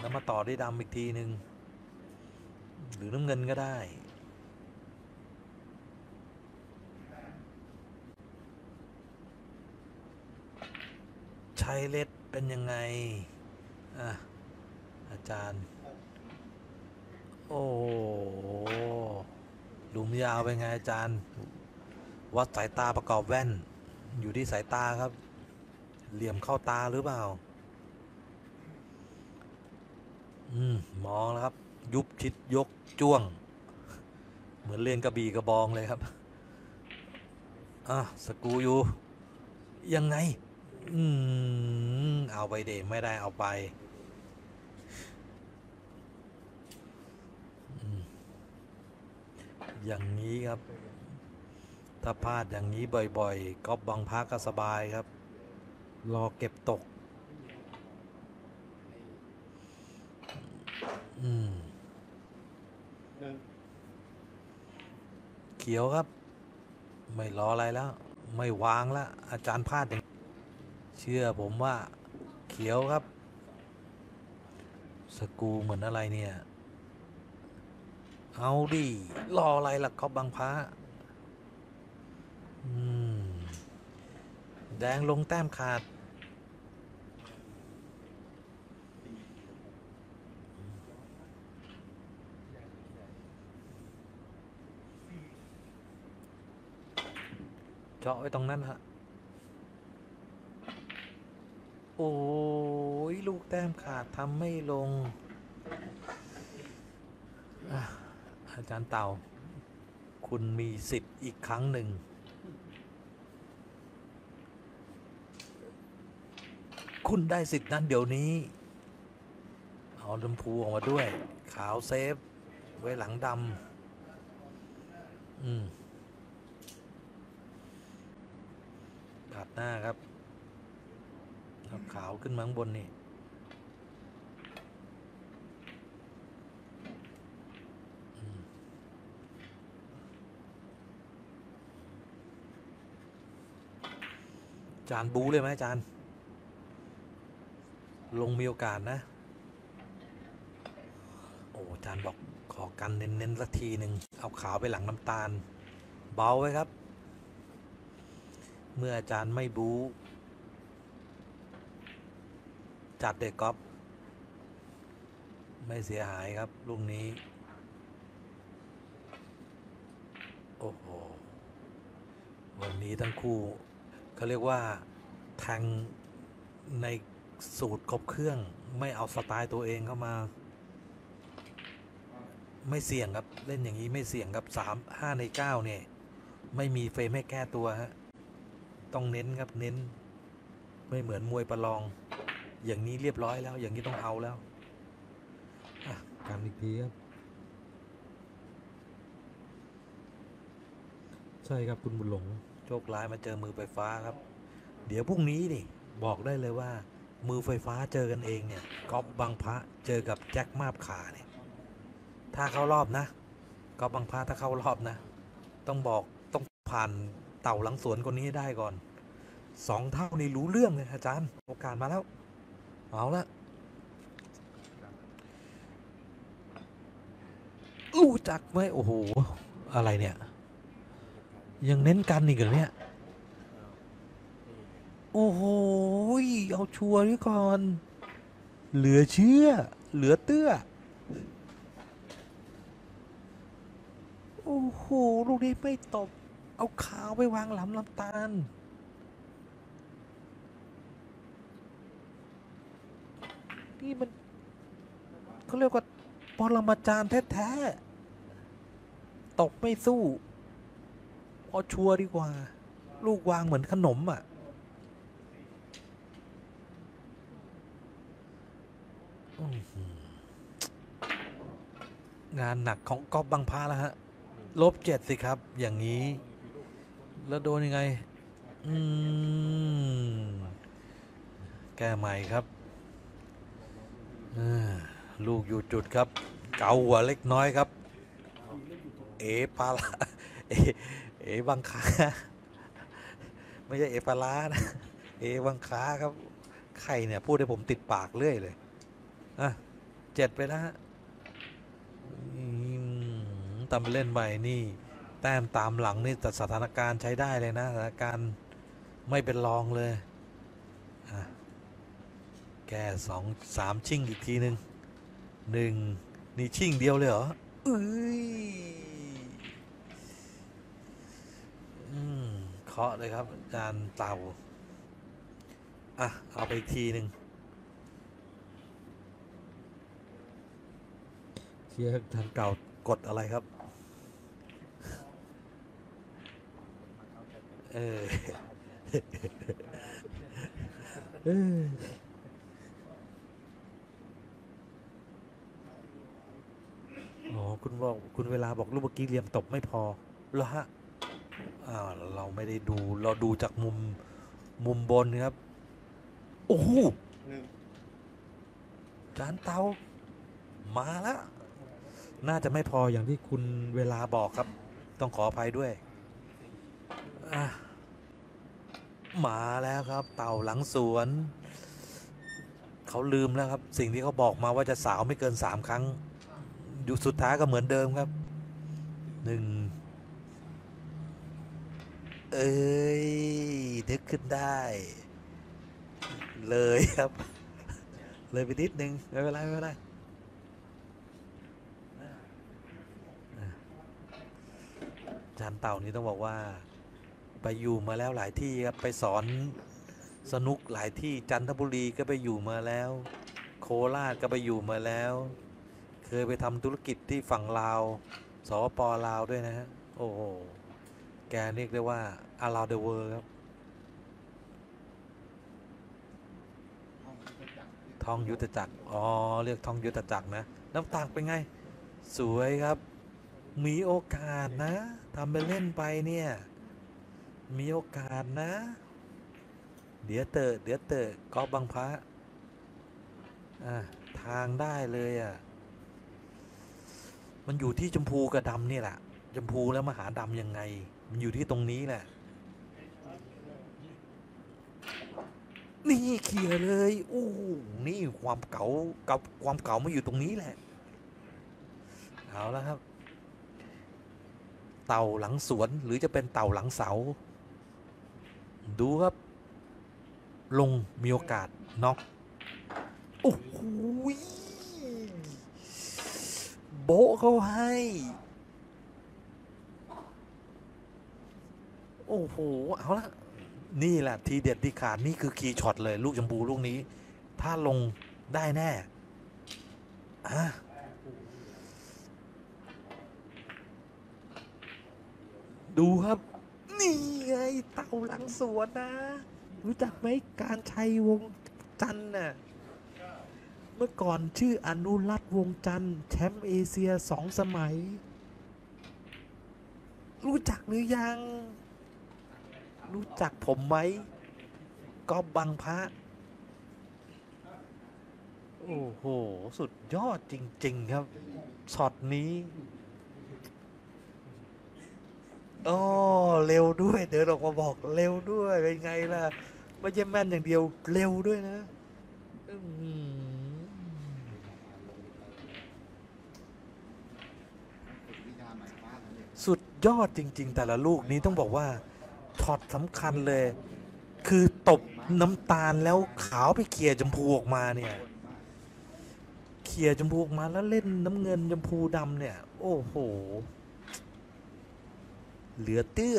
แล้วมาต่อด้วยดำอีกทีหนึ่งหรือน้ำเงินก็ได้ชายเล็ดเป็นยังไงอาจารย์โอ้หลุมยาวเป็นไงอาจารย์วัดสายตาประกอบแว่นอยู่ที่สายตาครับเหลี่ยมเข้าตาหรือเปล่ามองแล้วครับยุบชิดยกจ้วงเหมือนเล่นกระบี่กระบองเลยครับสกูอยู่ยังไงเอาไปเดะไม่ได้เอาไปอย่างนี้ครับถ้าพลาดอย่างนี้บ่อยๆก็บังพักก็สบายครับรอเก็บตกเขียวครับไม่รออะไรแล้วไม่วางแล้วอาจารย์พลาดอย่างเชื่อผมว่าเขียวครับสกูเหมือนอะไรเนี่ยเอาดิรออะไรล่ะครับบังพระแดงลงแต้มขาดเจาะไว้ตรงนั้นฮะโอ้ยลูกแต้มขาดทำไม่ลงอาจารย์เต่าคุณมีสิทธิ์อีกครั้งหนึ่งคุณได้สิทธิ์นั้นเดี๋ยวนี้เอาดำพูออกมาด้วยขาวเซฟไว้หลังดำตัดหน้าครับขาวขึ้นมาข้างบนนี่จานบูเลยไหมจานลงมีโอกาสนะโอ้จานบอกขอกันเน้นๆสักทีหนึ่งเอาขาวไปหลังน้ำตาลเบาไว้ครับเมื่ออาจารย์ไม่บูจัดเด็กก๊อฟไม่เสียหายครับลูกนี้โอ้โหวันนี้ทั้งคู่เขาเรียกว่าแทงในสูตรครบเครื่องไม่เอาสไตล์ตัวเองเข้ามาไม่เสี่ยงครับเล่นอย่างนี้ไม่เสี่ยงครับ3 5 ใน 9เนี่ยไม่มีเฟรมให้แก้ตัวฮะต้องเน้นครับเน้นไม่เหมือนมวยประลองอย่างนี้เรียบร้อยแล้วอย่างนี้ต้องเอาแล้วการอีกทีครับใช่ครับคุณบุญหลงโชคร้ายมาเจอมือไฟฟ้าครับเดี๋ยวพรุ่งนี้นี่บอกได้เลยว่ามือไฟฟ้าเจอกันเองเนี่ยก๊อฟบังพระเจอกับแจ็คมาบขาเนี่ยถ้าเข้ารอบนะก๊อฟบังพระถ้าเข้ารอบนะต้องบอกต้องผ่านเต่าหลังสวนคนนี้ได้ก่อน2 เท่านี่รู้เรื่องเลยอาจารย์โอกาสมาแล้วเอาละรู้จักไหมโอ้โหอะไรเนี่ยยังเน้นกันอีกเหรอเนี่ยโอ้โหเอาชัวร์นี่ก่อนเหลือเชื่อเหลือเตื้อโอ้โหลูกนี้ไม่ตบเอาขาวไปวางหลังลำตาลนี่มันเขาเรียกว่าปรมาจารย์แท้ๆตบไม่สู้เอาชัวร์ดีกว่าลูกวางเหมือนขนมอ่ะงานหนักของก๊อฟบังพาแล้วฮะ-7สิครับอย่างนี้แล้วโดนยังไงแก้ใหม่ครับลูกอยู่จุดครับเกาหัวเล็กน้อยครับเอปาลาเอบังคาไม่ใช่เอปาลานะเอบังคาครับ ใครเนี่ยพูดให้ผมติดปากเรื่อยเลยอ่ะเจ็ดไปแล้วฮะตามไปเล่นไปนี่แต้มตามหลังนี่แต่สถานการณ์ใช้ได้เลยนะสถานการณ์ไม่เป็นรองเลยอ่ะแกสองสามชิ่งอีกทีหนึ่งหนึ่งนี่ชิ่งเดียวเลยเหรอเคาะเลยครับอาจารย์เต่าอ่ะเอาไปอีกทีหนึ่งเชียร์ทางเก่ากดอะไรครับอ๋อคุณบอกคุณเวลาบอกลูกเมื่อกี้เหลี่ยมตบไม่พอเหรอฮะเราไม่ได้ดูเราดูจากมุมบนครับโอ้โหจานเตามาแล้วน่าจะไม่พออย่างที่คุณเวลาบอกครับต้องขออภัยด้วยมาแล้วครับเต่าหลังสวนเขาลืมแล้วครับสิ่งที่เขาบอกมาว่าจะสาวไม่เกิน3ครั้งอยู่สุดท้ายก็เหมือนเดิมครับหนึ่งเอ้ยนึกขึ้นได้เลยครับเลยไปนิดนึงไม่เป็นไรไม่เป็นไรอาจารย์เต่านี่ต้องบอกว่าไปอยู่มาแล้วหลายที่ครับไปสอนสนุกหลายที่จันทบุรีก็ไปอยู่มาแล้วโคราชก็ไปอยู่มาแล้วเคยไปทำธุรกิจที่ฝั่งลาวสปป.ลาวด้วยนะฮะโอ้โหแกเรียกได้ว่าอาลาวเดอะเวิลด์ครับทองยุทธจักรอ๋อเรียกทองยุทธจักรนะน้ำตาลเป็นไงสวยครับมีโอกาสนะทำไปเล่นไปเนี่ยมีโอกาสนะเดี๋ยวเตะก็บังพระทางได้เลยอ่ะมันอยู่ที่ชมพูกับดำนี่แหละชมพูแล้วมาหาดำยังไงมันอยู่ที่ตรงนี้แหละนี่เขี่ยเลยโอ้นี่ความเก่ากับความเก่ามาอยู่ตรงนี้แหละเอาแล้วครับเต่าหลังสวนหรือจะเป็นเต่าหลังเสาดูครับลงมีโอกาสน็อกโอ้โหโบะเขาให้โอ้โหเอาละนี่แหละทีเด็ดที่ขาดนี่คือคีย์ช็อตเลยลูกชมพูลูกนี้ถ้าลงได้แน่ดูครับนี่ไงเต่าหลังสวนนะรู้จักไหมการชัยวงจันน่ะเมื่อก่อนชื่ออนุรัตน์วงจันแชมป์เอเชีย2สมัยรู้จักหรือยังรู้จักผมไหมก็บังพระโอ้โหสุดยอดจริงๆครับช็อตนี้โอ้เร็วด้วยเดี๋ยวเราก็บอกเร็วด้วยเป็นไงล่ะไม่ใช่แม่นอย่างเดียวเร็วด้วยนะสุดยอดจริงๆแต่ละลูกนี้ต้องบอกว่าช็อตสำคัญเลยคือตบน้ำตาลแล้วขาวไปเขี่ยชมพูออกมาเนี่ยเขี่ยชมพูออกมาแล้วเล่นน้ำเงินชมพูดำเนี่ยโอ้โหเหลือเตื้อ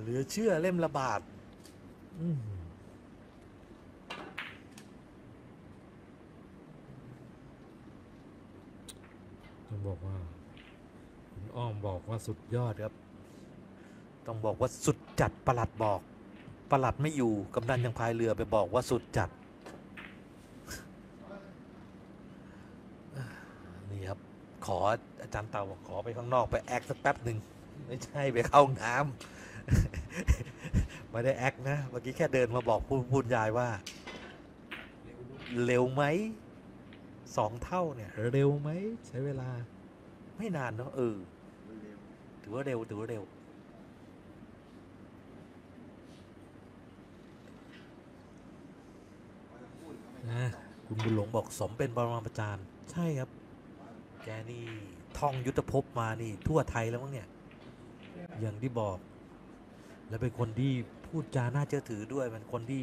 เหลือเชื่อเล่มละบาทต้องบอกว่าคุณอ้อมบอกว่าสุดยอดครับต้องบอกว่าสุดจัดประหลัดบอกประหลัดไม่อยู่กำนันยังพายเรือไปบอกว่าสุดจัดนี่ครับขออาจารย์เต่าขอไปข้างนอกไปแอคสักแป๊บหนึ่งไม่ใช่ไปเข้าน้ำไม่ได้แอคนะเมื่อกี้แค่เดินมาบอกพูดยายว่าเร็วไหม2 เท่าเนี่ยเร็วไหมใช้เวลาไม่นานเนาะถือว่าเร็ว นะคุณบุญหลงบอกสมเป็นปรมาจารย์ใช่ครับแกนี่ท่องยุทธภพมานี่ทั่วไทยแล้วมั้งเนี่ยอย่างที่บอกและเป็นคนที่พูดจาน่าเชื่อถือด้วยเป็นคนที่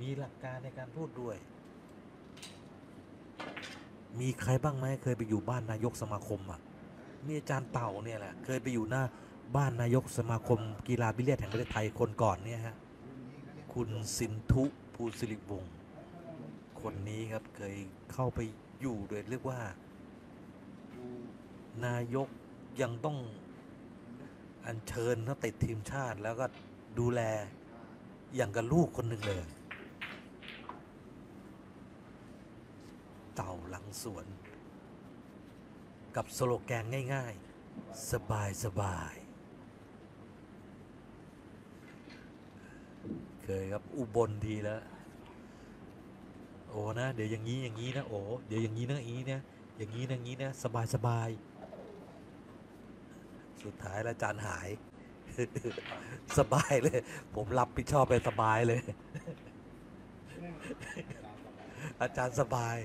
มีหลักการในการพูดด้วยมีใครบ้างไหมเคยไปอยู่บ้านนายกสมาคมอ่ะมีอาจารย์เต่าเนี่ยแหละเคยไปอยู่หน้าบ้านนายกสมาคมกีฬาบิลเลียดแห่งประเทศไทยคนก่อนเนี่ยฮะคุณสินธุภูสิริวงศ์คนนี้ครับเคยเข้าไปอยู่โดยเรียกว่านายกยังต้องอัญเชิญนักเตะทีมชาติแล้วก็ดูแลอย่างกับลูกคนหนึ่งเลยเต่าหลังสวนกับสโลแกนง่ายๆสบายสบายเคยครับอุบลดีแล้วโอ้นะเดี๋ยวอย่างนี้อย่างนี้นะโอ้เดี๋ยวอย่างนี้นะอีนะอย่างนี้นะอย่างนี้นะสบายสบายสุดท้ายแล้วจานหาย สบายเลยผมรับผิดชอบไปสบายเลย อาจารย์สบาย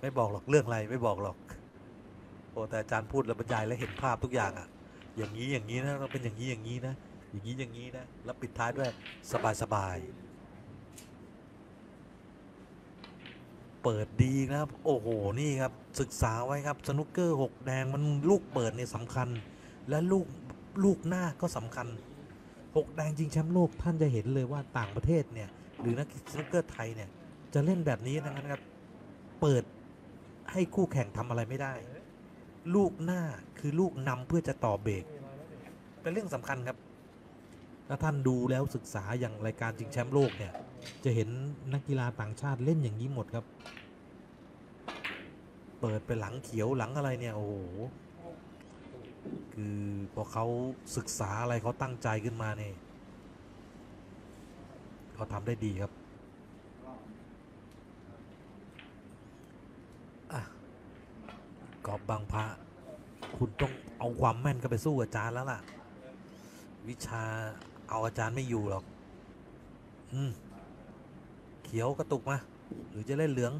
ไม่บอกหรอกเรื่องอะไรไม่บอกหรอกโอ้แต่อาจารย์พูดแล้วบรรยายแล้วเห็นภาพทุกอย่างอ่ะอย่างนี้อย่างนี้นะเราเป็นอย่างนี้อย่างนี้นะอย่างนี้อย่างนี้นะแล้วปิดท้ายด้วยสบายสบายเปิดดีครับโอ้โหนี่ครับศึกษาไว้ครับสนุกเกอร์หกแดงมันลูกเปิดเนี่ยสำคัญและลูกหน้าก็สำคัญหกแดงจริงแชมป์โลกท่านจะเห็นเลยว่าต่างประเทศเนี่ยหรือนักสนุกเกอร์ไทยเนี่ยจะเล่นแบบนี้นะครับเปิดให้คู่แข่งทำอะไรไม่ได้ลูกหน้าคือลูกนำเพื่อจะต่อเบรกเป็นเรื่องสำคัญครับถ้าท่านดูแล้วศึกษาอย่างรายการชิงแชมป์โลกเนี่ยจะเห็นนักกีฬาต่างชาติเล่นอย่างนี้หมดครับเปิดไปหลังเขียวหลังอะไรเนี่ยโอ้โหคือพอเขาศึกษาอะไรเขาตั้งใจขึ้นมาเนี่ยเขาทำได้ดีครับกอบบางพระคุณต้องเอาความแม่นก็ไปสู้อาจารย์แล้วล่ะวิชาเอาอาจารย์ไม่อยู่หรอกเขียวกระตุกมาหรือจะเล่นเหลือง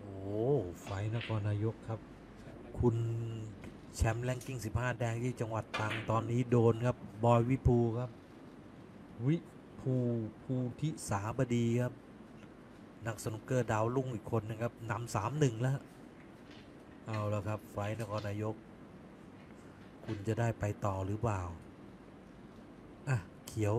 โอ้ไฟนครนายกครับคุณแชมป์แรงกิ้ง15แดงที่จังหวัดตรังตอนนี้โดนครับบอยวิภูครับวิภูทิสาบดีครับนักสนุกเกอร์ดาวรุ่งอีกคนนะครับนำ 3-1 แล้วเอาแล้วครับไฟนครนายกคุณจะได้ไปต่อหรือเปล่าอ่ะเขียว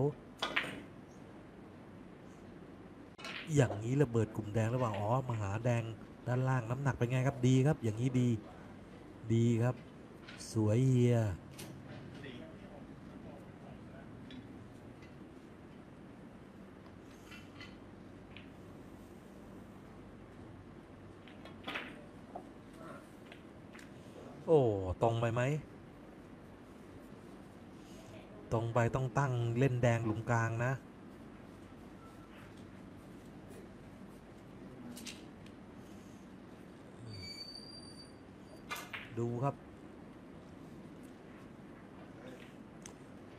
อย่างนี้ระเบิดกลุ่มแดงระหว่างอ๋อมหาแดงด้านล่างน้ำหนักเป็นไงครับดีครับอย่างนี้ดีครับสวยเฮียโอ้ตรงไปไหมตรงไปต้องตั้งเล่นแดงหลุมกลางนะดูครับ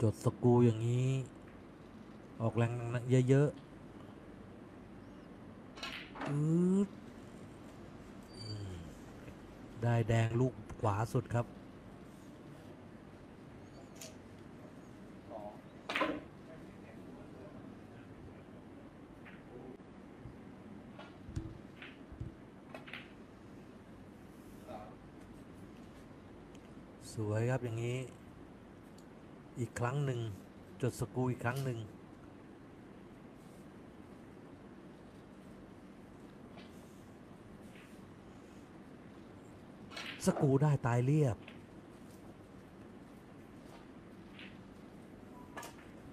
จดสกูอย่างนี้ออกแรงเยอะๆได้แดงลูกขวาสุดครับสวยครับอย่างนี้อีกครั้งหนึ่งจดสกูอีกครั้งหนึ่งสกูได้ตายเรียบ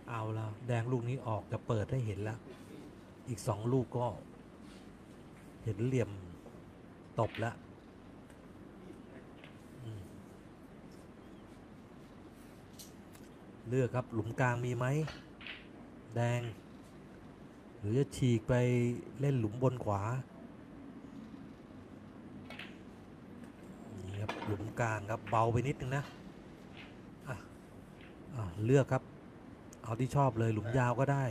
เอาละแดงลูกนี้ออกจะเปิดให้เห็นแล้วอีก2ลูกก็เห็นเหลี่ยมตบแล้วเลือกครับหลุมกลางมีไหมแดงหรือจะฉีกไปเล่นหลุมบนขวา หลุมกลางครับเบาไปนิดนึงนะเลือกครับเอาที่ชอบเลยหลุมยาวก็ได้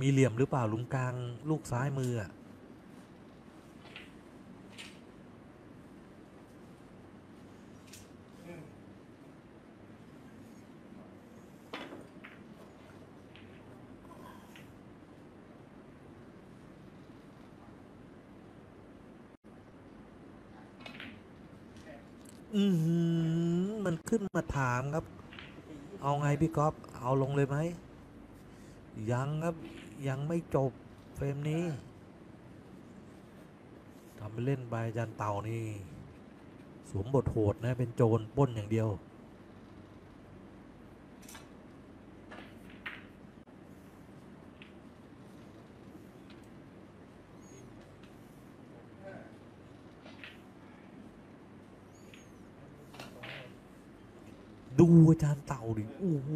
มีเหลี่ยมหรือเปล่าหลุมกลางลูกซ้ายมือมันขึ้นมาถามครับเอาไงพี่ก๊อฟเอาลงเลยไหมยังครับยังไม่จบเฟรมนี้ทำไปเล่นใบจานเต่านี่สวมบทโหดนะเป็นโจรปล้นอย่างเดียวดูอาจารย์เต่าดิโอ้โห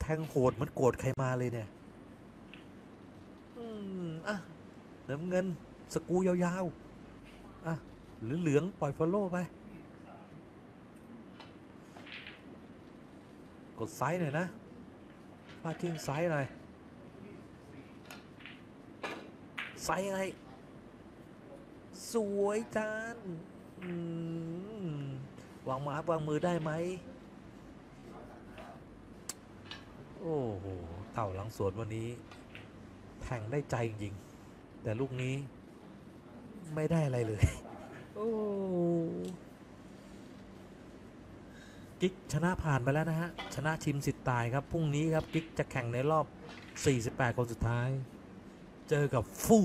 แทงโหดมันโกรธใครมาเลยเนี่ยน้ำเงินสกูยาวๆหรือเหลืองปล่อยฟอลโล่ไปกดไซส์หน่อยนะฟาดทิ้งไซส์หน่อยไซส์อะไรสวยจานวางมาวางมือได้ไหมโอ้โหเต่าหลังสวนวันนี้แทงได้ใจจริงแต่ลูกนี้ไม่ได้อะไรเลยโอ้กิ๊กชนะผ่านไปแล้วนะฮะชนะชิมสิทธิ์ตายครับพรุ่งนี้ครับกิ๊กจะแข่งในรอบ48คนสุดท้ายเจอกับฟู่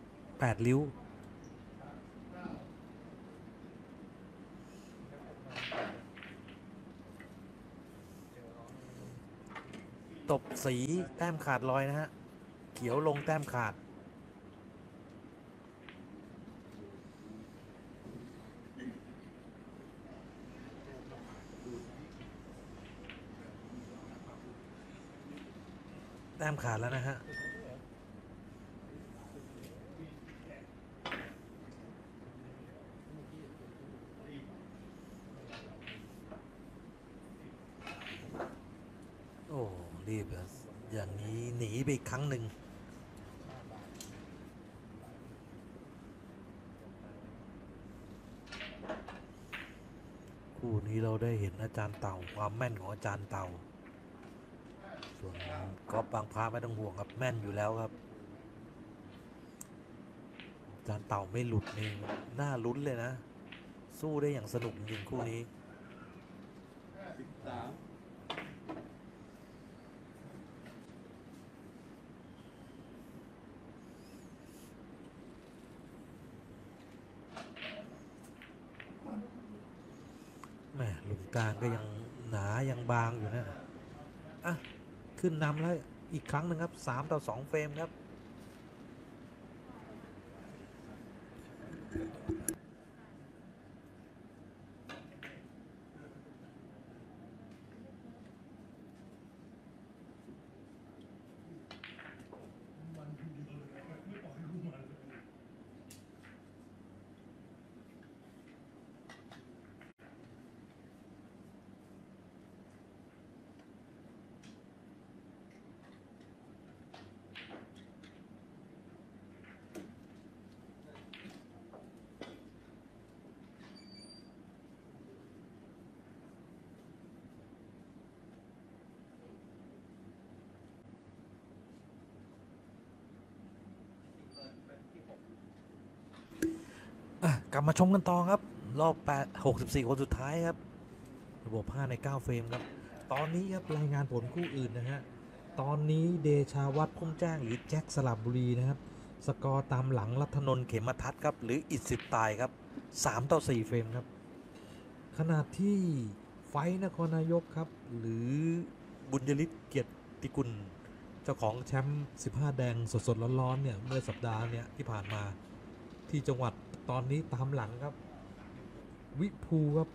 8ริ้วตบสีแต้มขาดลอยนะฮะเขียวลงแต้มขาดแต้มขาดแล้วนะฮะอย่างนี้หนีไปอีกครั้งหนึ่งคู่นี้เราได้เห็นอาจารย์เต่าความแม่นของอาจารย์เต่าส่วนก๊อฟบางพาไม่ต้องห่วงครับแม่นอยู่แล้วครับอาจารย์เต่าไม่หลุดนี่น่าลุ้นเลยนะสู้ได้อย่างสนุกจริงคู่นี้การก็ยังหนายังบางอยู่นะขึ้นนำแล้วอีกครั้งหนึ่งครับ3-2เฟรมครับกลับมาชมกันต่อครับรอบ64คนสุดท้ายครับระบบ5/9เฟรมครับตอนนี้ครับรายงานผลคู่อื่นนะฮะตอนนี้เดชาวัฒน์พุ่มแจ้งหรือแจ็คสลับบุรีนะครับสกอร์ตามหลังรัตนนท์เขมทัศน์ครับหรืออิฐสิทธิ์ตายครับ3-4เฟรมครับขณะที่ไฟนครนายกครับหรือบุญยฤทธิ์เกียรติกุลเจ้าของแชมป์15แดงสดๆร้อนๆเนี่ยเมื่อสัปดาห์เนี่ยที่ผ่านมาที่จังหวัดตอนนี้ตามหลังครับวิภูครับ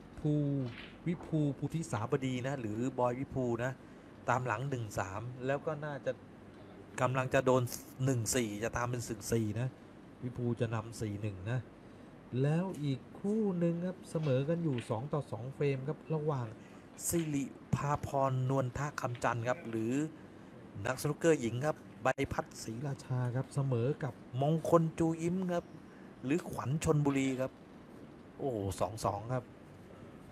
วิภูภูธิสาบดีนะหรือบอยวิภูนะตามหลัง 1-3 แล้วก็น่าจะกำลังจะโดน 1-4 จะตามเป็นศึก4นะ วิภูจะนำ 4-1 นะแล้วอีกคู่หนึ่งครับเสมอกันอยู่2-2เฟรมครับระหว่างสิริภาพรนวลทะคำจันทร์ครับหรือนักสนุกเกอร์หญิงครับใบพัดศรีราชาครับเสมอกับมงคลจูยิ้มครับหรือขวัญชนบุรีครับโอ้โห 2-2 ครับ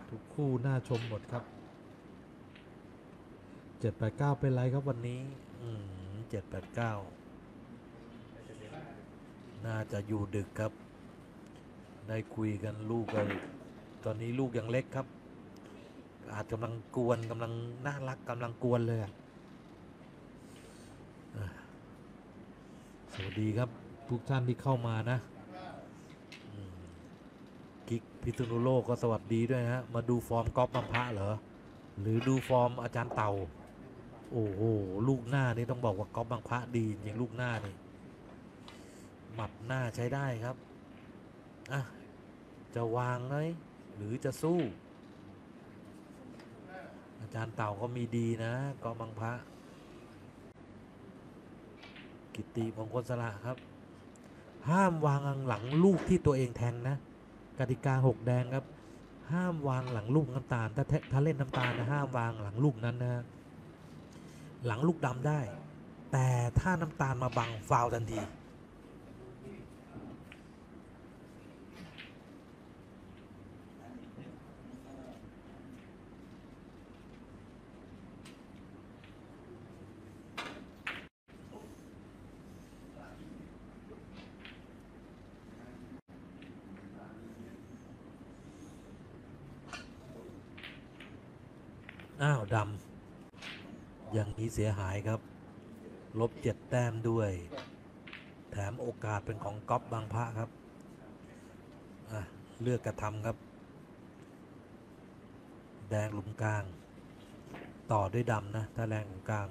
ทุกคู่น่าชมหมดครับ789เป็นไรครับวันนี้789น่าจะอยู่ดึกครับได้คุยกันลูกกันตอนนี้ลูกยังเล็กครับอาจกำลังกวนกำลังน่ารักกำลังกวนเลยสวัสดีครับทุกท่านที่เข้ามานะกิ๊กพิษณุโลกก็สวัสดีด้วยฮะมาดูฟอร์มก๊อฟมัมพะเหรอหรือดูฟอร์มอาจารย์เต่าโอ้โหลูกหน้านี่ต้องบอกว่าก๊อฟมัมพะดีจริงลูกหน้านี่หมัดหน้าใช้ได้ครับอ่ะจะวางไหมหรือจะสู้อาจารย์เต่าก็มีดีนะก๊อฟมัมพะกิตติมงคลสละครับห้ามวางหลังลูกที่ตัวเองแทงนะกติกา6แดงครับห้ามวางหลังลูกน้ำตาลถ้าเล่นน้ำตาลนะห้ามวางหลังลูกนั้นนะหลังลูกดำได้แต่ถ้าน้ำตาลมาบังฟาวล์ทันทีอ้าวดำอย่างนี้เสียหายครับลบ7แต้มด้วยแถมโอกาสเป็นของก๊อฟบางพระครับเลือกกระทำครับแดงหลุมกลางต่อด้วยดำนะถ้าแรงหลุมกลาง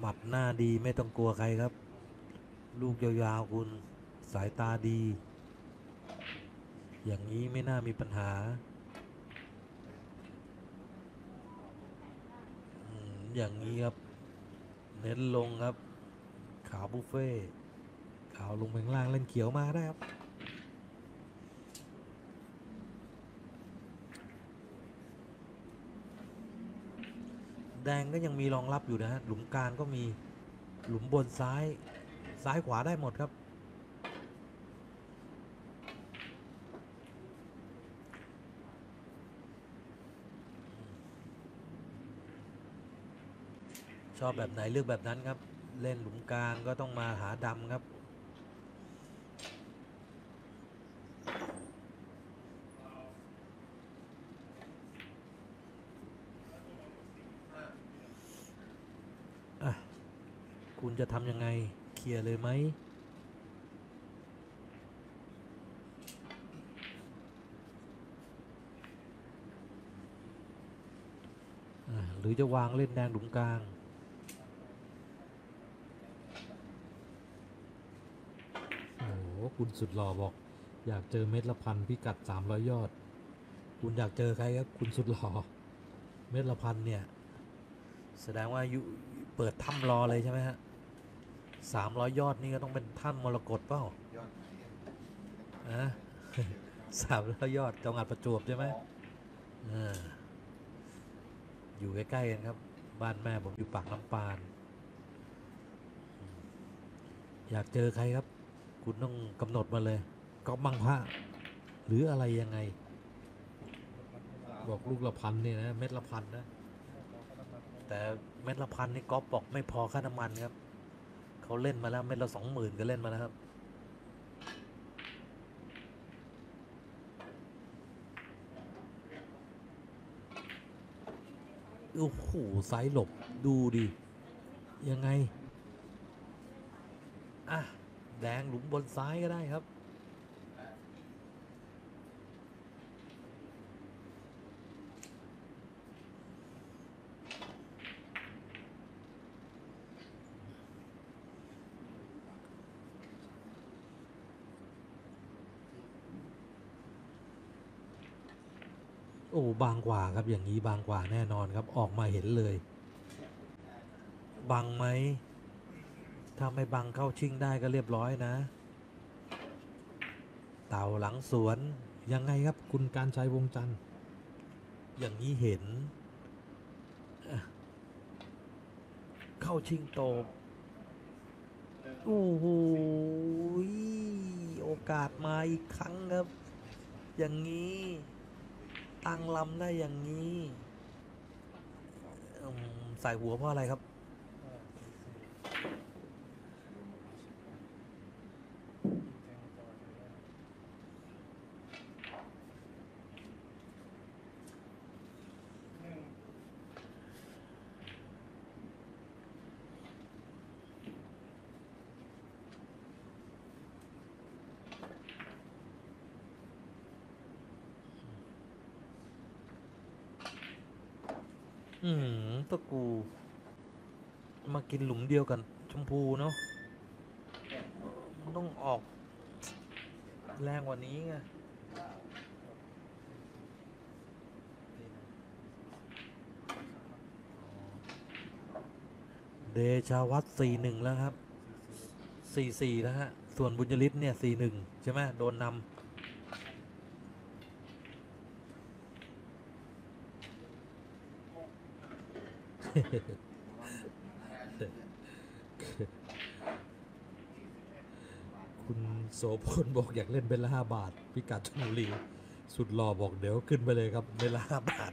หมัดหน้าดีไม่ต้องกลัวใครครับลูกยาวๆคุณสายตาดีอย่างนี้ไม่น่ามีปัญหาอย่างนี้ครับเน้นลงครับขาวบุฟเฟ่ขาวลงไปข้างล่างเล่นเขียวมาได้ครับแดงก็ยังมีรองรับอยู่นะฮะหลุมกลางก็มีหลุมบนซ้ายขวาได้หมดครับชอบแบบไหนเลือกแบบนั้นครับเล่นหลุมกลางก็ต้องมาหาดำครับคุณจะทำยังไงเคลียร์เลยไหมหรือจะวางเล่นแดงหลุมกลางโอ้โหคุณสุดหล่อบอกอยากเจอเม็ดละพันพิกัด300ยอดคุณอยากเจอใครครับคุณสุดหล่อเม็ดละพันเนี่ยแสดงว่าอยู่เปิดถ้ำรอเลยใช่ไหมฮะ300ยอดนี่ก็ต้องเป็นถ้ำมรกตเปล่านะ300ยอดจังหวัดประจวบใช่ไหมอยู่ใกล้ๆกันครับบ้านแม่ผมอยู่ปากลำปางอยากเจอใครครับคุณต้องกำหนดมาเลยก๊อฟมัมพะหรืออะไรยังไงบอกลูกละพันเนี่ยนะเม็ดละพันนะแต่เม็ดละพันนี่ก๊อฟบอกไม่พอค่าน้ำมันครับเขาเล่นมาแล้วเม็ดละ 20,000 ก็เล่นมาแล้วครับโอ้โหสายหลบดูดิยังไงอ่ะแดงหลุมบนซ้ายก็ได้ครับ โอ้บางกว่าครับอย่างนี้บางกว่าแน่นอนครับออกมาเห็นเลยบังไหมถ้าไม่บังเข้าชิงได้ก็เรียบร้อยนะเต่าหลังสวนยังไงครับคุณการชัยวงจันทร์อย่างนี้เห็นเข้าชิงโตบโอ้โหโอกาสมาอีกครั้งครับอย่างนี้ตั้งลำได้อย่างนี้ใส่หัวเพราะอะไรครับตะกูมากินหลุมเดียวกันชมพูเนาะมันต้องออกแรงกว่านี้ไงเดชาวัตร 4-1 แล้วครับ 4-4 แล้วฮะส่วนบุญยฤทธิ์เนี่ย 4-1 ใช่ไหมโดนนำคุณโสพลบอกอยากเล่นเบลล่า5 บาทพิกัดชลบุรีสุดหล่อบอกเดี๋ยวขึ้นไปเลยครับเบลล่า5 บาท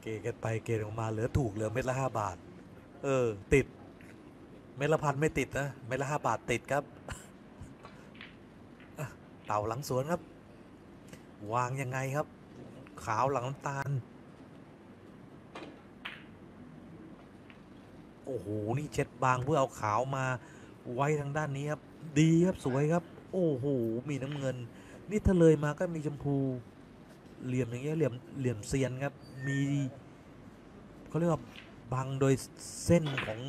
เกย์กันไปเกย์ออกมาเหลือถูกเหลือเม็ดละ5 บาทติดเม็ดละพันไม่ติดนะเม็ดละ5 บาทติดครับเต่าหลังสวนครับวางยังไงครับขาวหลังน้ำตาลโอ้โหนี่เช็ดบางเพื่อเอาขาวมาไว้ทางด้านนี้ครับดีครับสวยครับโอ้โหมีน้ำเงินนี่ถ้าเลยมาก็มีชมพูเหลี่ยมอย่างเงี้ยเหลี่ยมเซียนครับมีเขาเรียกว่าบังโดยเส้นของ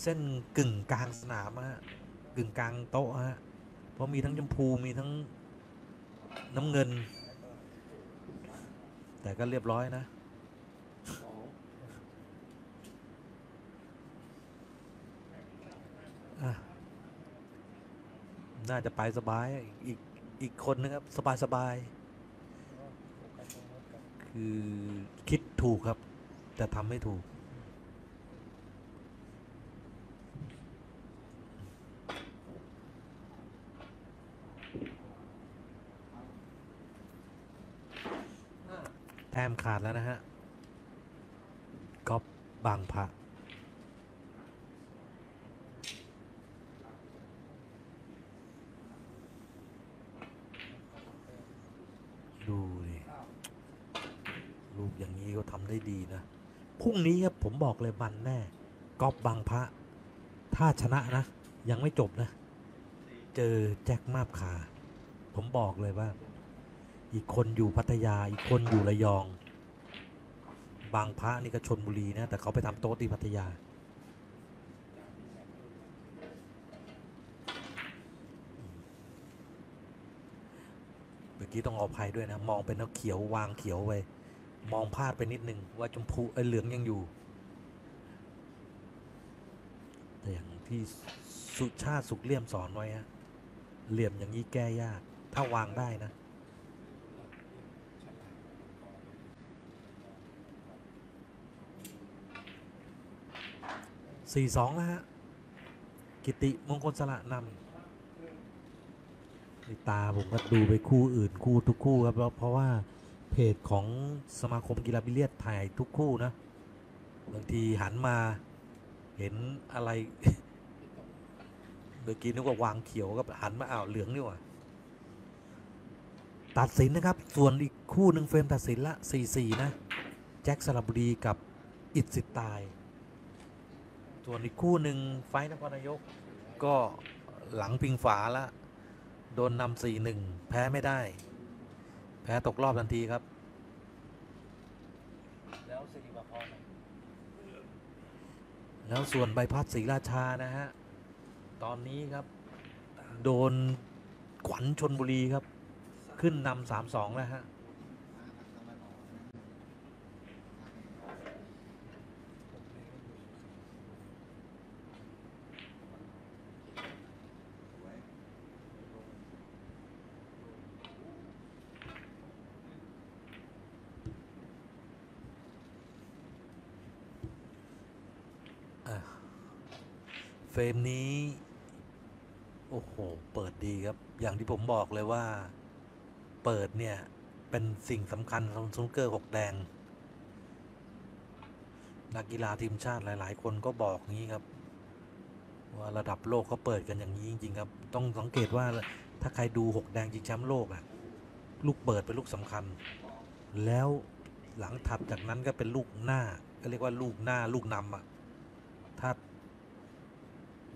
เส้นกึ่งกลางสนามฮะกึ่งกลางโต๊ะฮะเพราะมีทั้งชมพูมีทั้งน้ำเงินแต่ก็เรียบร้อยนะน่าจะไปสบายอีกคนนะครับสบายคือคิดถูกครับแต่ทำไม่ถูกแต้มขาดแล้วนะฮะก๊อปบางพระดูดิรูปอย่างนี้ก็ทำได้ดีนะพรุ่งนี้ครับผมบอกเลยมันแน่ก๊อปบางพระถ้าชนะนะยังไม่จบนะเจอแจ็คมาบขาผมบอกเลยว่าอีกคนอยู่พัทยาอีกคนอยู่ระยองบางพระนี่ก็ชลบุรีนะแต่เขาไปทำโต๊ะที่พัทยาเมื่อกี้ต้องขออภัยด้วยนะมองเป็นน้ำเขียววางเขียวไปมองพลาดไปนิดนึงว่าชมพูเหลืองยังอยู่แต่อย่างที่สุชาติสุขเลี่ยมสอนไว้ฮะเหลี่ยมอย่างนี้แก้ยากถ้าวางได้นะ4-2แล้วฮะกิติมงคลสละนำตาผมก็ดูไปคู่อื่นคู่ทุกคู่ครับเพราะว่าเพจของสมาคมกีฬาบิลเลียดถ่ายทุกคู่นะบางทีหันมาเห็นอะไรเมื่อกี้นึกว่าวางเขียวก็หันมาอ้าวเหลืองนี่หว่าตัดสินนะครับส่วนอีกคู่หนึ่งเฟรมตัดสินละ 4-4 นะแจ็คสระบุรีกับอิดสิทธิ์ตายส่วนอีกคู่หนึ่งไฟนครนายกก็หลังพิงฝาละโดนนำ 4-1 แพ้ไม่ได้แพ้ตกรอบทันทีครับแล้วส่วนใบพัดศรีราชานะฮะตอนนี้ครับโดน ขวัญชลบุรีครับขึ้นนำ 3-2 แล้วฮะเฟรมนี้โอ้โหเปิดดีครับอย่างที่ผมบอกเลยว่าเปิดเนี่ยเป็นสิ่งสำคัญสำหรับสนุกเกอร์หกแดงนักกีฬาทีมชาติหลายๆคนก็บอกงี้ครับว่าระดับโลกเขาเปิดกันอย่างนี้จริงๆครับต้องสังเกตว่าถ้าใครดูหกแดงชิงแชมป์โลกอะลูกเปิดเป็นลูกสำคัญแล้วหลังถัดจากนั้นก็เป็นลูกหน้าก็เรียกว่าลูกหน้าลูกนำอะถ้า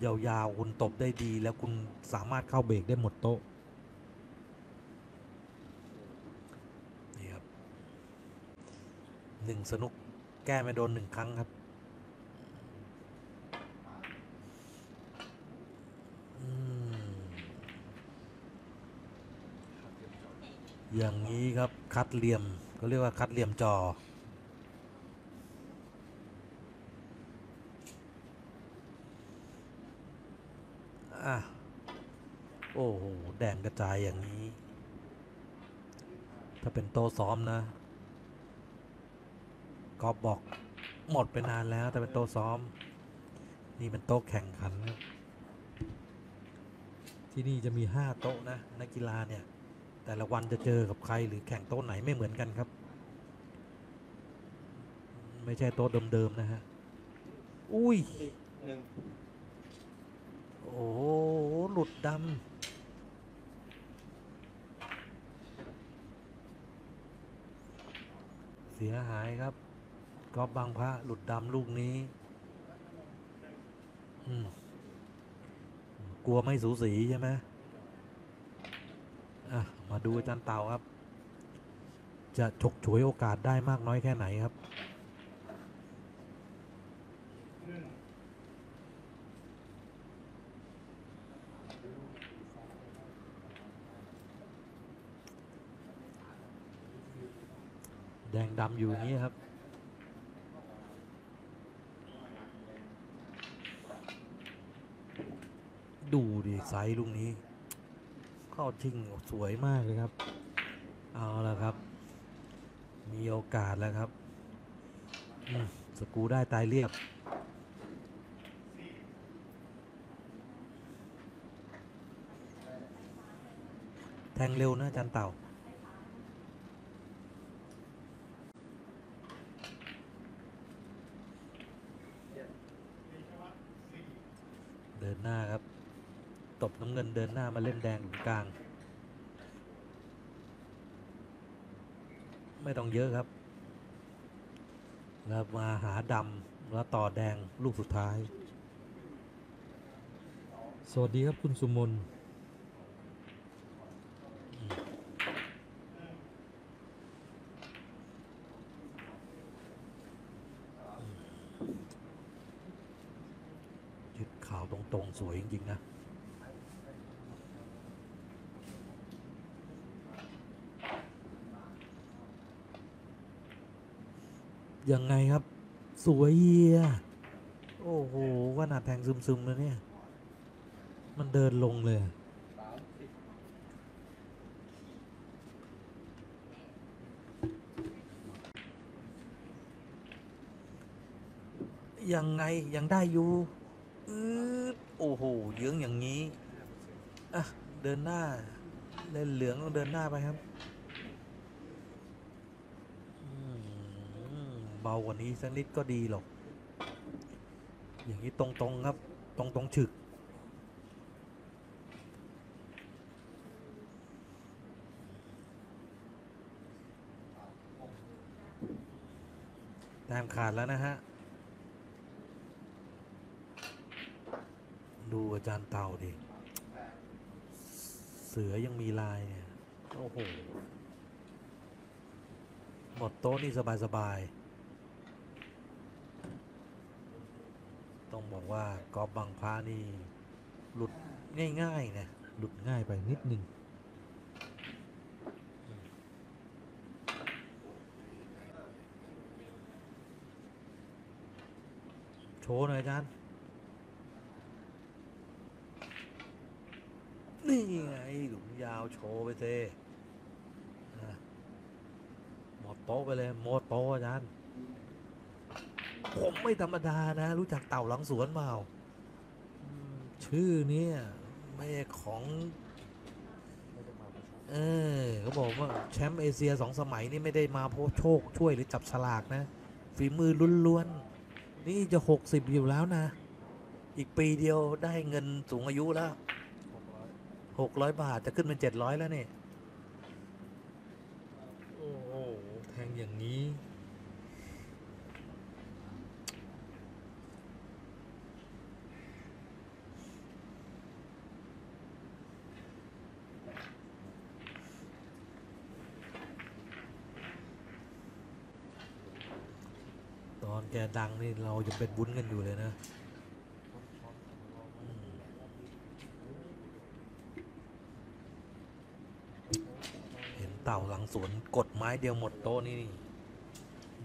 ยาวๆคุณตบได้ดีแล้วคุณสามารถเข้าเบรกได้หมดโต๊ะนี่ครับหนึ่งสนุกแก้ไม่โดนหนึ่งครั้งครับอย่างนี้ครับคัดเหลี่ยมก็เรียกว่าคัดเหลี่ยมจอโอ้โหแดงกระจายอย่างนี้ถ้าเป็นโตซ้อมนะกอล์ฟบอกหมดไปนานแล้วแต่เป็นโตซ้อมนี่เป็นโต๊ะแข่งขันที่นี่จะมี5โต๊ะนะนักกีฬาเนี่ยแต่ละวันจะเจอกับใครหรือแข่งโต๊ะไหนไม่เหมือนกันครับไม่ใช่โต๊ะเดิมๆนะฮะอุ้ยโอ้หลุดดำเสียหายครับกอล์ฟบางพระหลุดดำลูกนี้กลัวไม่สูสีใช่ไหมมาดูอาจารย์เต่าครับจะฉกฉวยโอกาสได้มากน้อยแค่ไหนครับแดงดำอยู่อย่างนี้ครับดูดิไซส์ลูกนี้เข้าทิ้งสวยมากเลยครับเอาละครับมีโอกาสแล้วครับสกูได้ตายเรียบแทงเร็วนะอาจารย์เต่าเดินหน้าครับตบน้ำเงินเดินหน้ามาเล่นแดงกลางไม่ต้องเยอะครับแล้วมาหาดำแล้วต่อแดงลูกสุดท้ายสวัสดีครับคุณสุมนตรงสวยจริงๆนะยังไงครับสวยเฮียโอ้โหว่าหน้าแทงซึมๆเลยเนี่ยมันเดินลงเลยยังไงยังได้อยู่โอ้โหเยื้องอย่างนี้เดินหน้าเล่นเหลืองเดินหน้าไปครับเบากว่านี้สักนิดก็ดีหรอกอย่างนี้ตรงๆครับตรงฉึกแต้มขาดแล้วนะฮะดูอาจารย์เต่าดิเสือยังมีลายเนี่ยโอ้โหหมดโต๊ะนี่สบายๆต้องบอกว่ากอล์ฟบางพระนี่หลุดง่ายๆนะหลุดง่ายไปนิดนึง ว์หน่อยอาจารย์นี่ไงหลุมยาวโชว์ไปเต้หมดโต๊ะไปเลยหมดโต๊ะอาจารย์ผมไม่ธรรมดานะรู้จักเต่าหลังสวนเปล่าชื่อนี้ไม่ของเขาบอกว่าแชมป์เอเชียสองสมัยนี่ไม่ได้มาเพราะโชคช่วยหรือจับฉลากนะฝีมือล้วนๆนี่จะ60อยู่แล้วนะอีกปีเดียวได้เงินสูงอายุแล้ว600บาทจะขึ้นเป็น700แล้วเนี่ยโอ้โหแทงอย่างนี้แกดังนี่เราจะเป็นบุญกันอยู่เลยนะเห็นเต่าหลังสวนกดไม้เดียวหมดโต๊ะนี่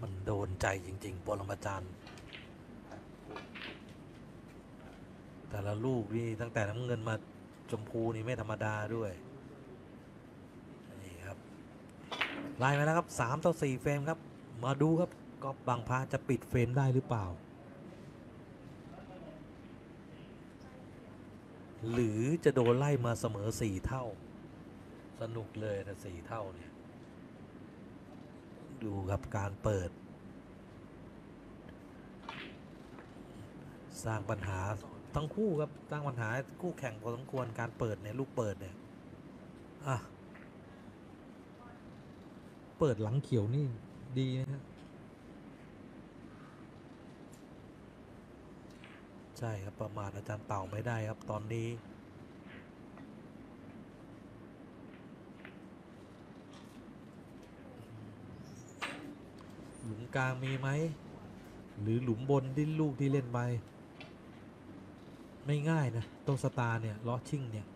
มันโดนใจจริงๆปรมาจารย์แต่ละลูกนี่ตั้งแต่น้ำเงินมาชมพูนี่ไม่ธรรมดาด้วยนี่ครับไล่มาแล้วครับ3 ต่อ 4เฟรมครับมาดูครับก็บางพระจะปิดเฟรมได้หรือเปล่าหรือจะโดนไล่มาเสมอ4เท่าสนุกเลยนะ4เท่าเนี่ยดูกับการเปิดสร้างปัญหาทั้งคู่ครับสร้างปัญหาคู่แข่งพอสมควรการเปิดเนี่ยลูกเปิดเนี่ยอ่ะเปิดหลังเขียวนี่ดีนะครับใช่ครับประมาทอาจารย์เต่าไม่ได้ครับตอนนี้หลุมกลางมีไหมหรือหลุมบนดิ้นลูกที่เล่นไปไม่ง่ายนะโตสตาร์เนี่ยล้อชิ่งเนี่ย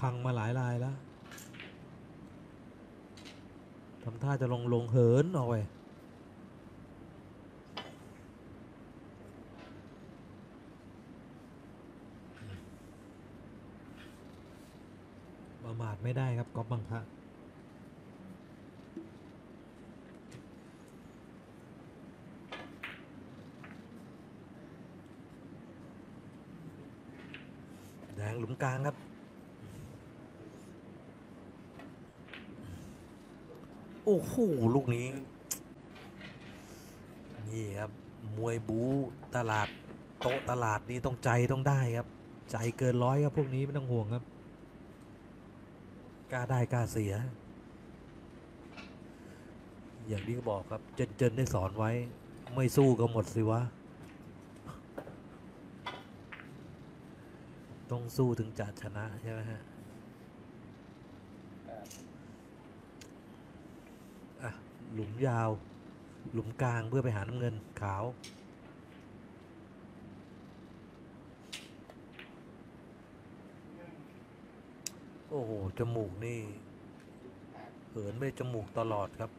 พังมาหลายรายแล้วทำท่าจะลงเหินเอาไว้ประมาทไม่ได้ครับก๊อฟบังพะแดงหลุมกลางครับโอ้โหลูกนี้นี่ครับมวยบู๊ตลาดโต๊ะตลาดนี้ต้องใจต้องได้ครับใจเกินร้อยครับพวกนี้ไม่ต้องห่วงครับกล้าได้กล้าเสียอย่างที่บอกครับเจนได้สอนไว้ไม่สู้ก็หมดสิวะต้องสู้ถึงจะชนะใช่ไหมฮะอ่ะหลุมยาวหลุมกลางเพื่อไปหาน้ำเงินขาวโอ้โหจมูกนี่เหินไม่จมูกตลอดครับ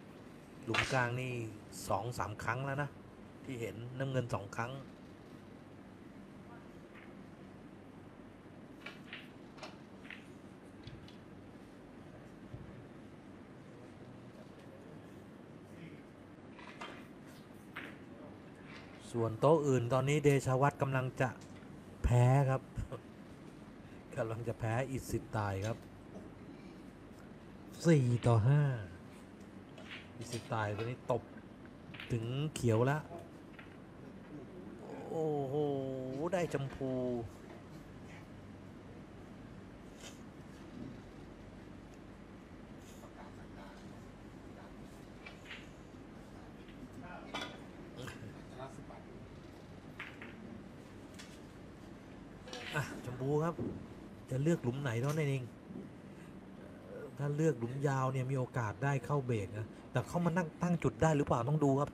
หลุมกลางนี่ 2-3 ครั้งแล้วนะที่เห็นน้ำเงิน2ครั้งส่วนโต๊ะอื่นตอนนี้เดชวัฒน์กำลังจะแพ้ครับกำลังจะแพ้อิสิตายครับ4 ต่อ 5อิสิตายตัวนี้ตบถึงเขียวแล้วโอ้โหได้ชมพูอ่ะชมพูครับจะเลือกหลุมไหนเท่านั้นเองถ้าเลือกหลุมยาวเนี่ยมีโอกาสได้เข้าเบรกนะแต่เขามานั่งตั้งจุดได้หรือเปล่าต้องดูครับ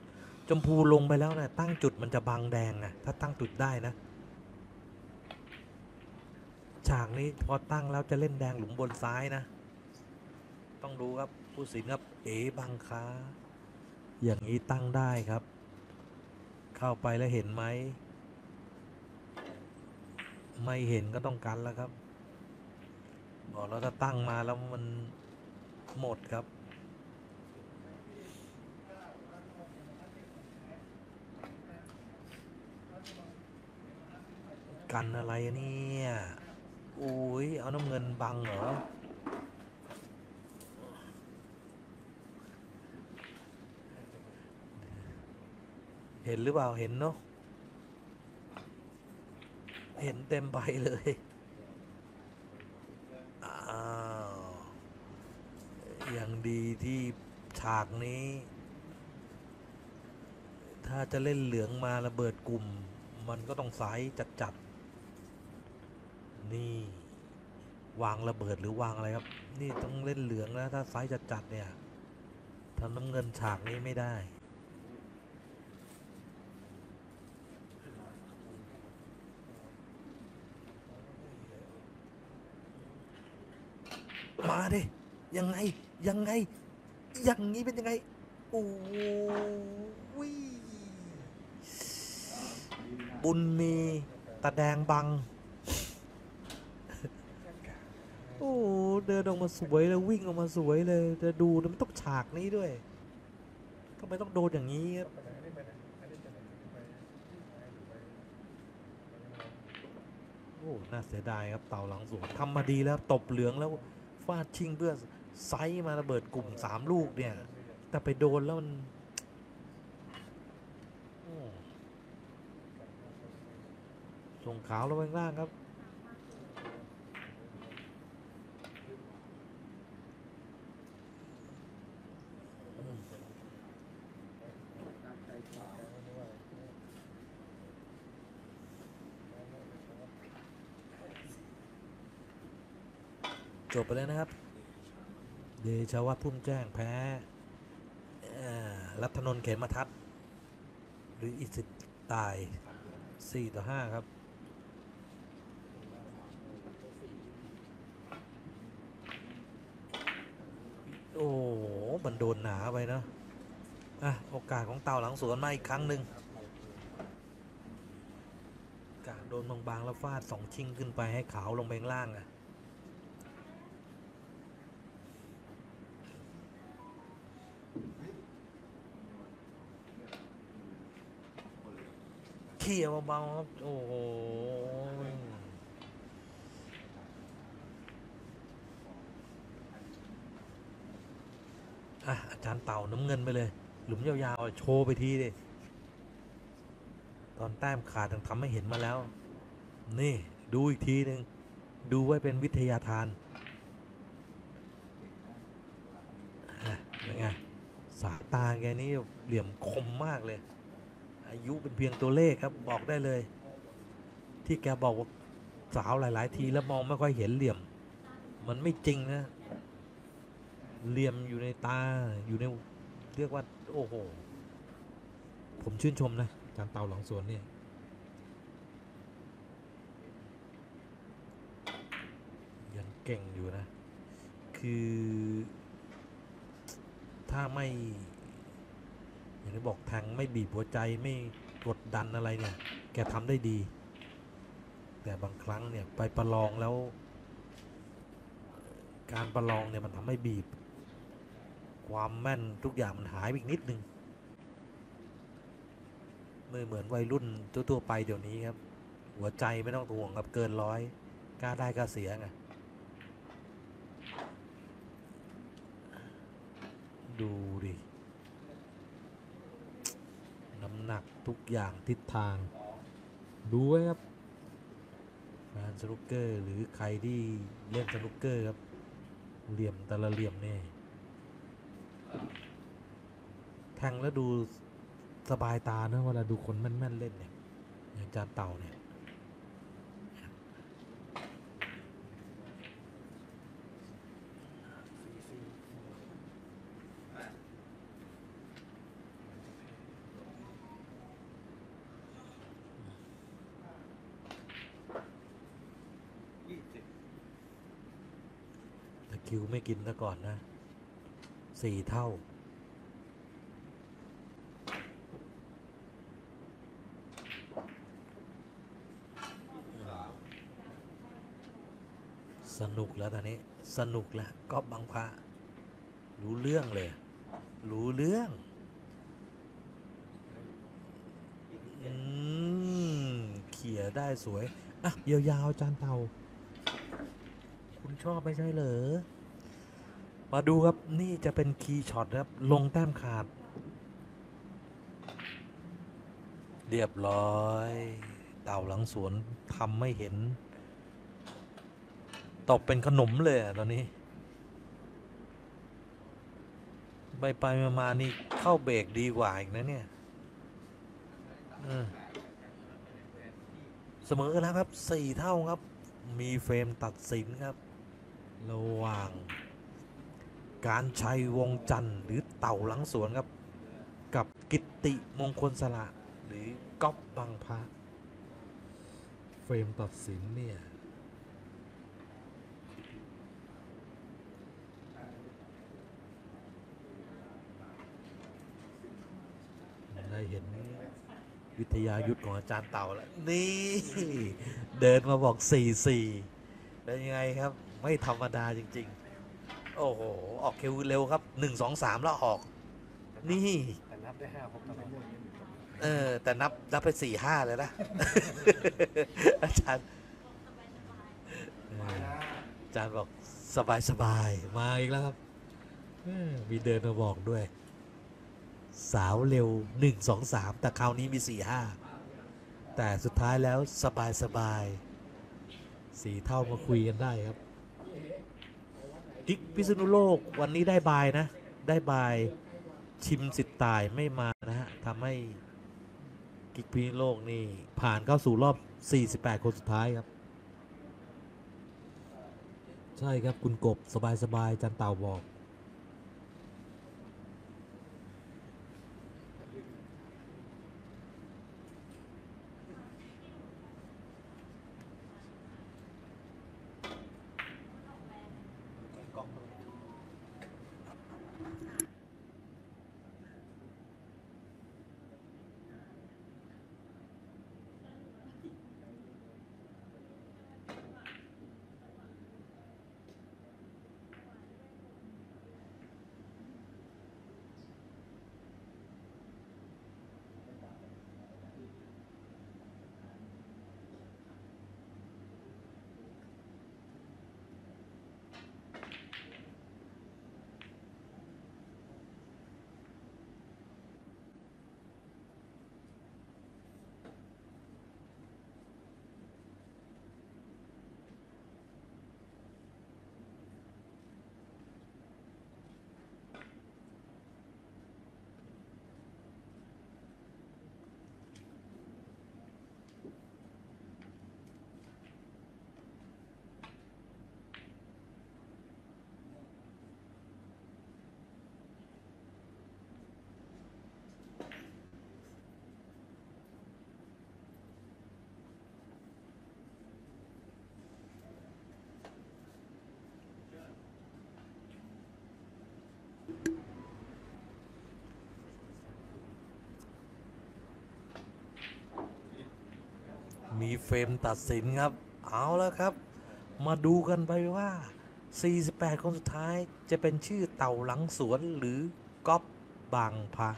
ชมพูลงไปแล้วนะตั้งจุดมันจะบังแดงนะถ้าตั้งจุดได้นะฉากนี้พอตั้งแล้วจะเล่นแดงหลุมบนซ้ายนะต้องดูครับผู้สินครับเอ๋บังค้าอย่างนี้ตั้งได้ครับเข้าไปแล้วเห็นไหม ไม่เห็นก็ต้องกันแล้วครับบอกแล้วถ้าตั้งมาแล้วมันหมดครับกันอะไรเนี่ยโอ้ยเอาน้ำเงินบังเหรอเห็นหรือเปล่าเห็นเนาะเห็นเต็มใบเลยอ้าวอย่างดีที่ฉากนี้ถ้าจะเล่นเหลืองมาระเบิดกลุ่มมันก็ต้องสายจัดๆนี่วางระเบิดหรือวางอะไรครับนี่ต้องเล่นเหลืองนะถ้าสายจัดๆเนี่ยทำน้ำเงินฉากนี้ไม่ได้มาดิยังไงยังไงอย่างนี้เป็นยังไงโอ้ยบุญมีตาแดงบังโอ้เดินออกมาสวยแล้ววิ่งออกมาสวยเลยจะดูมันต้องฉากนี้ด้วยทำไมต้องโดนอย่างนี้ครับโอ้น่าเสียดายครับเต่าหลังสวนทำมาดีแล้วตบเหลืองแล้วฟาดชิงเพื่อไซส์มาระเบิดกลุ่ม3ลูกเนี่ยแต่ไปโดนแล้วมันส่งขาวลงไปล่างครับจบไปแล้วนะครับเดชวัฒน์พุ่มแจ้งแพ้รัตนนท์เขมทัศน์หรืออิสิตตาย4-5ครับโอ้มันโดนหนาไปเนาะอ่ะโอกาสของเต่าหลังสวนมาอีกครั้งหนึ่งการโดนบางๆแล้วฟาด2ชิงขึ้นไปให้ขาวลงไปล่างอะเขี่ยเบาๆครับโอ้โหอาจารย์เต่าน้ำเงินไปเลยหลุมยาวๆโชว์ไปทีดิตอนแต้มขาดทำให้เห็นมาแล้วนี่ดูอีกทีหนึ่งดูไว้เป็นวิทยาทานเป็นไงสากตาแกนี้เหลี่ยมคมมากเลยอายุเป็นเพียงตัวเลขครับบอกได้เลยที่แกบอกว่าสาวหลายๆทีแล้วมองไม่ค่อยเห็นเหลี่ยมมันไม่จริงนะเหลี่ยมอยู่ในตาอยู่ในเรียกว่าโอ้โหผมชื่นชมนะอาจารย์เต่าหลังสวนเนี่ยยังเก่งอยู่นะคือถ้าไม่อย่างที่บอกทางไม่บีบหัวใจไม่กดดันอะไรเนี่ยแกทำได้ดีแต่บางครั้งเนี่ยไปประลองแล้วการประลองเนี่ยมันทำให้บีบความแม่นทุกอย่างมันหายไปอีกนิดนึงไม่เหมือนวัยรุ่นทั่วๆไปเดี๋ยวนี้ครับหัวใจไม่ต้องห่วงกับเกิน100กล้าได้กล้าเสียไงดูดิน้ำหนักทุกอย่างทิศทางดูไว้ครับงานสนุกเกอร์หรือใครที่เล่นสนุกเกอร์ครับเหลี่ยมแต่ละเหลี่ยมเนี่ยแทงแล้วดูสบายตานะเวลาดูคนแม่นๆเล่นเนี่ยอย่างจานเต่าเนี่ยคิวไม่กินซะก่อนนะ4 เท่า สนุกแล้วตอนนี้สนุกแล้วก็บังพระรู้เรื่องเลยรู้เรื่องเขี่ยได้สวยอ่ะยาวๆจานเตาคุณชอบไม่ใช่เหรอมาดูครับนี่จะเป็นคีย์ช็อตครับลงแต้มขาดเรียบร้อยเต่าหลังสวนทำไม่เห็นตกเป็นขนมเลยตอนนี้ไปมานี่เข้าเบรกดีกว่าอีกนะเนี่ยเสมอกันแล้วครับ4เท่าครับมีเฟรมตัดสินครับระหว่างการชัยวงจันทร์หรือเต่าหลังสวนครับกับกิตติมงคลสละหรือก๊อบบังพระเฟรมตัดสินเนี่ยได้เห็นวิทยายุทธของอาจารย์เต่าแล้วนี่เดินมาบอก4-4เป็นยังไงครับไม่ธรรมดาจริงๆโอ้โหออกเควเร็วครับ1-2-3แล้วออกนี่แต่นับได้5ผมตลอดแต่นับไป4-5เลยนะ อาจารย์บอกสบายมาอีกแล้วครับมีเดินมาบอกด้วยสาวเร็ว1-2-3แต่คราวนี้มี4-5แต่สุดท้ายแล้วสบาย4เท่ามาคุยกันได้ครับกิ๊กพิษณุโลกวันนี้ได้บายนะได้บายชิมสิทธิ์ตายไม่มานะฮะทำให้กิ๊กพิษณุโลกนี่ผ่านเข้าสู่รอบ48คนสุดท้ายครับใช่ครับคุณกบสบายจันเต่าบอกมีเฟรมตัดสินครับเอาแล้วครับมาดูกันไปว่า48คนสุดท้ายจะเป็นชื่อเต่าหลังสวนหรือก๊อบบังพระ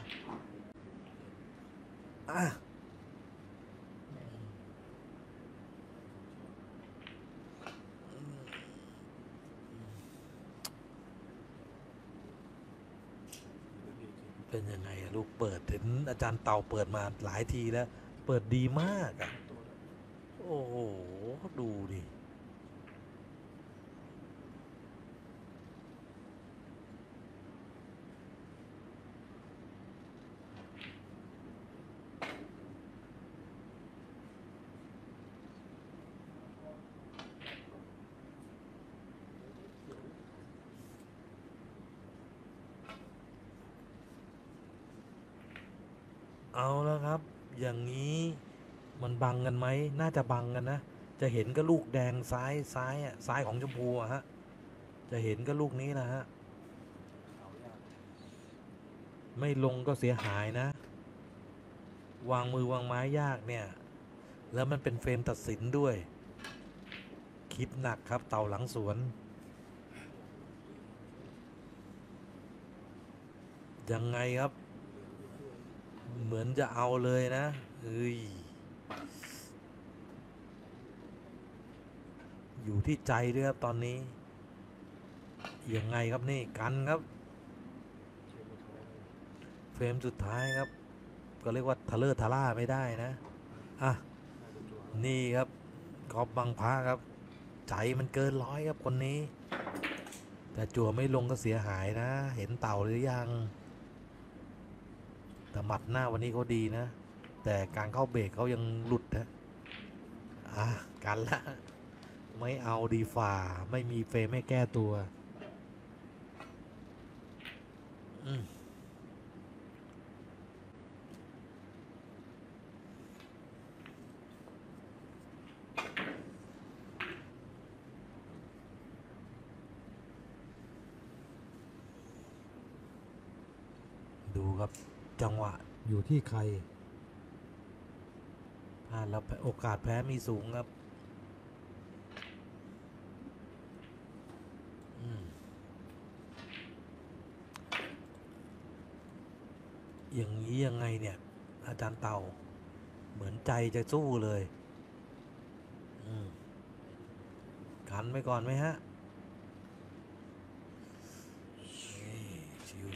เป็นยังไงลูกเปิดถึงอาจารย์เต่าเปิดมาหลายทีแล้วเปิดดีมากอะโอ้โหดูดิเอาแล้วครับอย่างนี้มันบังกันไหมน่าจะบังกันนะจะเห็นก็ลูกแดงซ้ายอ่ะซ้ายของชมพูอ่ะฮะจะเห็นก็ลูกนี้นะฮะไม่ลงก็เสียหายนะวางมือวางไม้ยากเนี่ยแล้วมันเป็นเฟรมตัดสินด้วยเค คิดหนักครับเต่าหลังสวนยังไงครับเหมือนจะเอาเลยนะเอ้ยอยู่ที่ใจด้วยครับตอนนี้ยังไงครับนี่กันครับเฟรมสุดท้ายครับก็เรียกว่าทะเลอร์ทะล่าไม่ได้นะอ่ะนี่ครับกอล์ฟบังพาครับใจมันเกินร้อยครับคนนี้แต่จั่วไม่ลงก็เสียหายนะเห็นเต่าหรือยังแต่หมัดหน้าวันนี้เขาดีนะแต่การเข้าเบรกเขายังหลุดนะอ่ะกันละไม่เอาดีฝ่าไม่มีเฟรมให้แก้ตัวดูครับจังหวะอยู่ที่ใครพลาดแล้วโอกาสแพ้มีสูงครับอย่างนี้ยังไงเนี่ยอาจารย์เต่าเหมือนใจจะสู้เลยขันไปก่อนไหมฮะ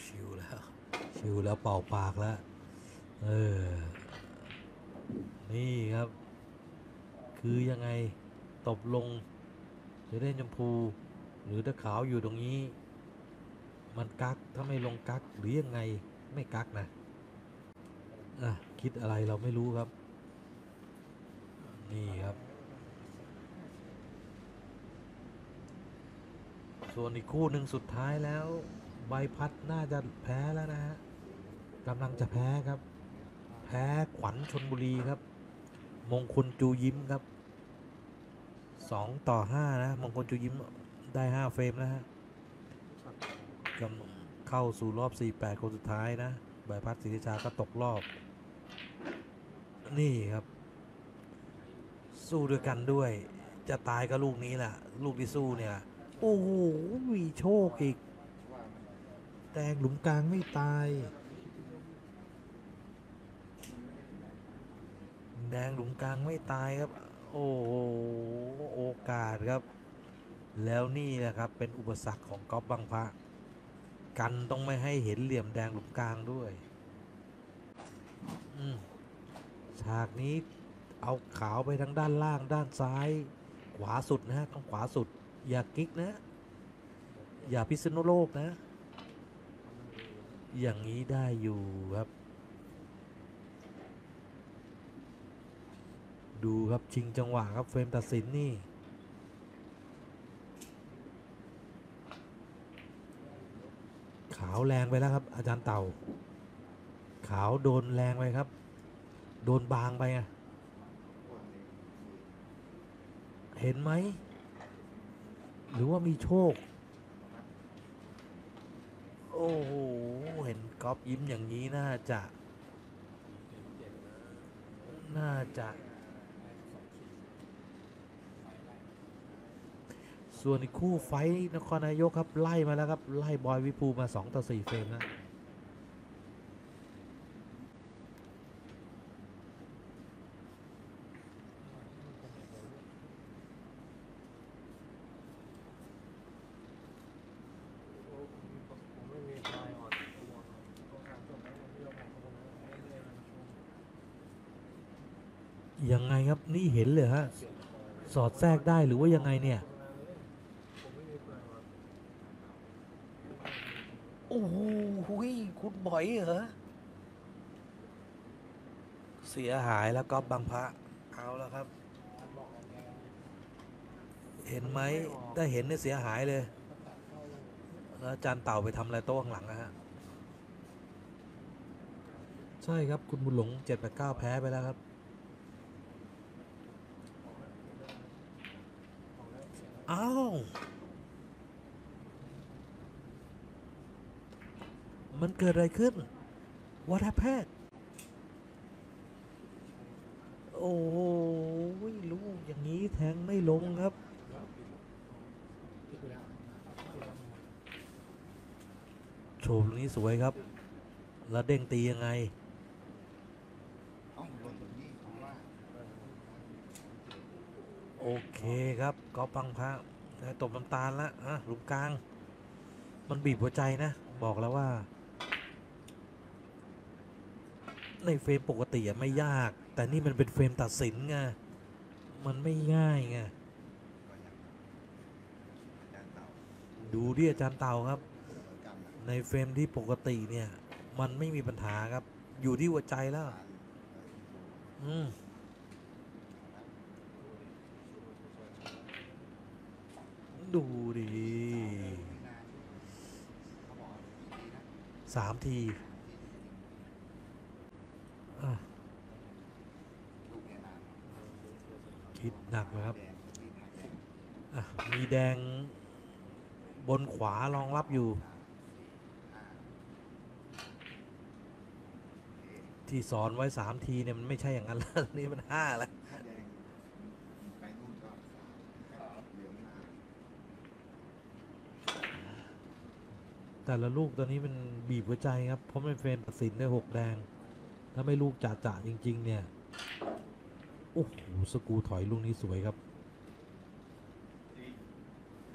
ชิวๆแล้วชิวแล้วเป่าปากแล้วนี่ครับคือยังไงตบลงจะได้ชมพูหรือถ้าขาวอยู่ตรงนี้มันกักถ้าไม่ลงกักหรือยังไงไม่กักนะคิดอะไรเราไม่รู้ครับนี่ครับส่วนอีกคู่หนึ่งสุดท้ายแล้วใบพัดน่าจะแพ้แล้วนะฮะกำลังจะแพ้ครับแพ้ขวัญชลบุรีครับมงคลจูยิ้มครับ2-5นะมงคลจูยิ้มได้5เฟรมนะฮะเข้าสู่รอบ48คนสุดท้ายนะใบพัดศรีราชาก็ตกรอบนี่ครับสู้ด้วยกันด้วยจะตายก็ลูกนี้แหละลูกที่สู้เนี่ยโอ้โหมีโชคอีกแตงหลุมกลางไม่ตายแดงหลุมกลางไม่ตายครับโอ้โหโอกาสครับแล้วนี่แหละครับเป็นอุปสรรคของกอล์ฟบังพะกันต้องไม่ให้เห็นเหลี่ยมแดงหลุมกลางด้วยฉากนี้เอาขาวไปทั้งด้านล่างด้านซ้ายขวาสุดนะฮะต้องขวาสุดอย่ากิ๊กนะอย่าพิษณุโลกนะอย่างนี้ได้อยู่ครับดูครับชิงจังหวะครับเฟรมตัดสินนี่ขาวแรงไปแล้วครับอาจารย์เต่าขาวโดนแรงไปครับโดนบางไปอ่ะเห็นไหมหรือว่ามีโชคโอ้โหเห็นกอล์ฟยิ้มอย่างนี้น่าจะส่วนอีกคู่ไฟนครนายกครับไล่มาแล้วครับไล่บอยวิภูมา2-4เฟรมนะยังไงครับนี่เห็นเลยฮะสอดแทรกได้หรือว่ายังไงเนี่ยโอ้โหคุณบ่อยเหรอเสียหายแล้วก็บังพะเอาแล้วครับเห็นไหมได้เห็นเนี่ยเสียหายเลยแล้วจานเต่าไปทำอะไรโต๊ะข้างหลังนะฮะใช่ครับคุณบุญหลง7-9แพ้ไปแล้วครับอ้าวมันเกิดอะไรขึ้น What happened โอ้โหลูกอย่างนี้แทงไม่ลงครับ ถูกตรงนี้สวยครับแล้วเด้งตียังไงโอเคครับก็ปังพระตบน้ำตาลละอ่ะหลุมกลางมันบีบหัวใจนะบอกแล้วว่าในเฟรมปกติไม่ยากแต่นี่มันเป็นเฟรมตัดสินไงมันไม่ง่ายไงดูดิอาจารย์เต่าครับในเฟรมที่ปกติเนี่ยมันไม่มีปัญหาครับอยู่ที่หัวใจแล้วดูดิ3ทีคิดหนักนะครับมีแดงบนขวารองรับอยู่ที่สอนไว้3ทีเนี่ยมันไม่ใช่อย่างนั้นแล้วนี่มัน5แล้วแต่ละลูกตอนนี้มันบีบหัวใจครับเพราะมันเฟรมตัดสินได้6แดงถ้าไม่ลูกจ่าจริงๆเนี่ยโอ้โหสกูถอยลูกนี้สวยครับ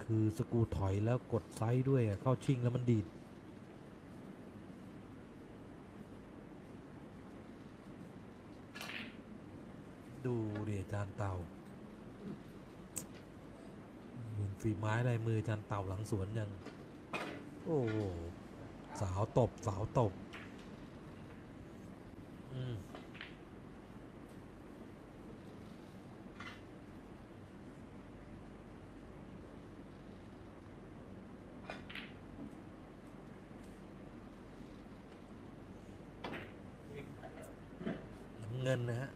คือสกูถอยแล้วกดไซด์ด้วยเข้าชิงแล้วมันดีดดูดิอาจารย์เต่าฝีไม้ลายมืออาจารย์เต่าหลังสวนยังโอ้สาวตบสาวตบเงินนะฮะ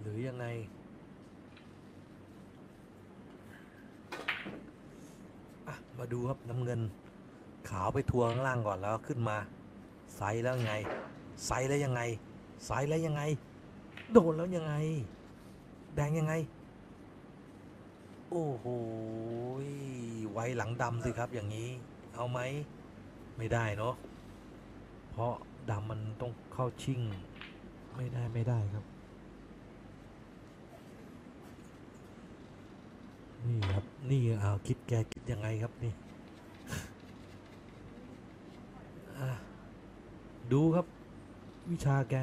หรือยังไงมาดูครับน้ำเงินขาวไปทัวข้างล่างก่อนแล้วขึ้นมาไซส์แล้วไงไซส์แล้วยังไงไซส์แล้วยังไงโดนแล้วยังไงแดงยังไงโอ้โหไว้หลังดำสิครับอย่างนี้เอาไหมไม่ได้เนาะเพราะดำมันต้องเข้าชิงไม่ได้ครับนี่ครับนี่เอาคิดแกคิดยังไงครับนี่ดูครับวิชาแก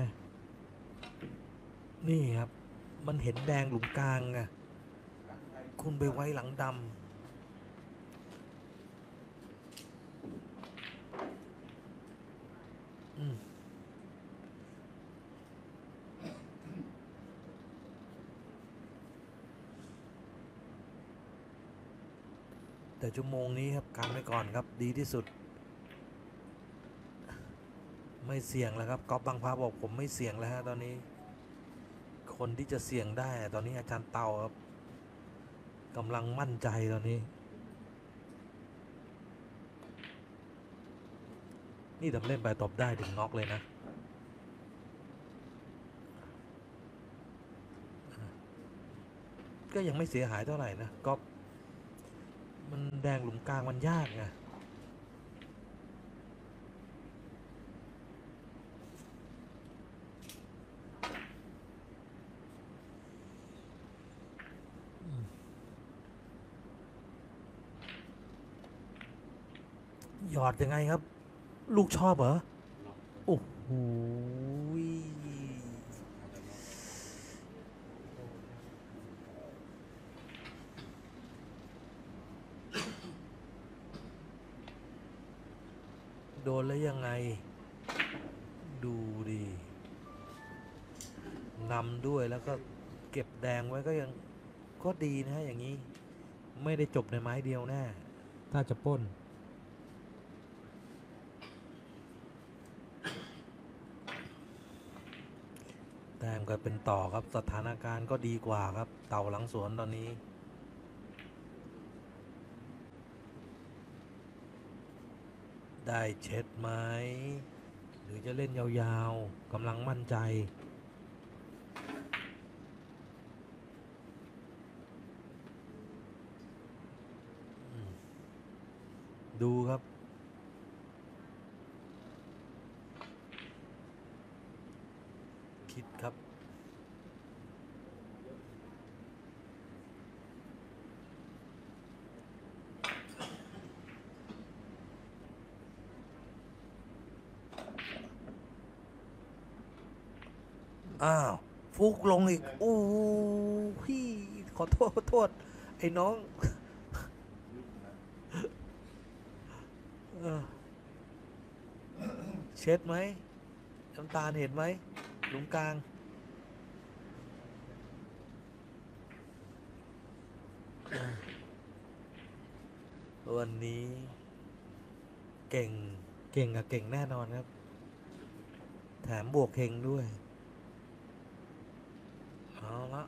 นี่ครับมันเห็นแดงหลุมกลางไงคุณไปไว้หลังดำแต่ชั่วโมงนี้ครับกันไว้ก่อนครับดีที่สุดไม่เสี่ยงแล้วครับก๊อฟบังพาบอกผมไม่เสี่ยงแล้วฮะตอนนี้คนที่จะเสี่ยงได้ตอนนี้อาจารย์เต่าครับกำลังมั่นใจตอนนี้นี่ทำเล่นไปตบได้ถึงน็อกเลยนะก็ยังไม่เสียหายเท่าไหร่นะก๊อฟมันแดงหลุมกลางมันยากไงหยอดยังไงครับลูกชอบเหรอโอ้โหโดนแล้วยังไงดูดินำด้วยแล้วก็เก็บแดงไว้ก็ยังก็ดีนะอย่างนี้ไม่ได้จบในไม้เดียวแน่ถ้าจะป้นแต้มก็เป็นต่อครับสถานการณ์ก็ดีกว่าครับเต่าหลังสวนตอนนี้ได้เช็ดไหมหรือจะเล่นยาวๆกำลังมั่นใจ ดูครับคิดครับอ้าวฟุกลงอีกโอ้พี่ขอโทษไอ้น้องเช็ดไหมน้ำตาเห็นไหมหลุมกลางวันนี้เก่งกับเก่งแน่นอนครับแถมบวกเฮงด้วยเอาละ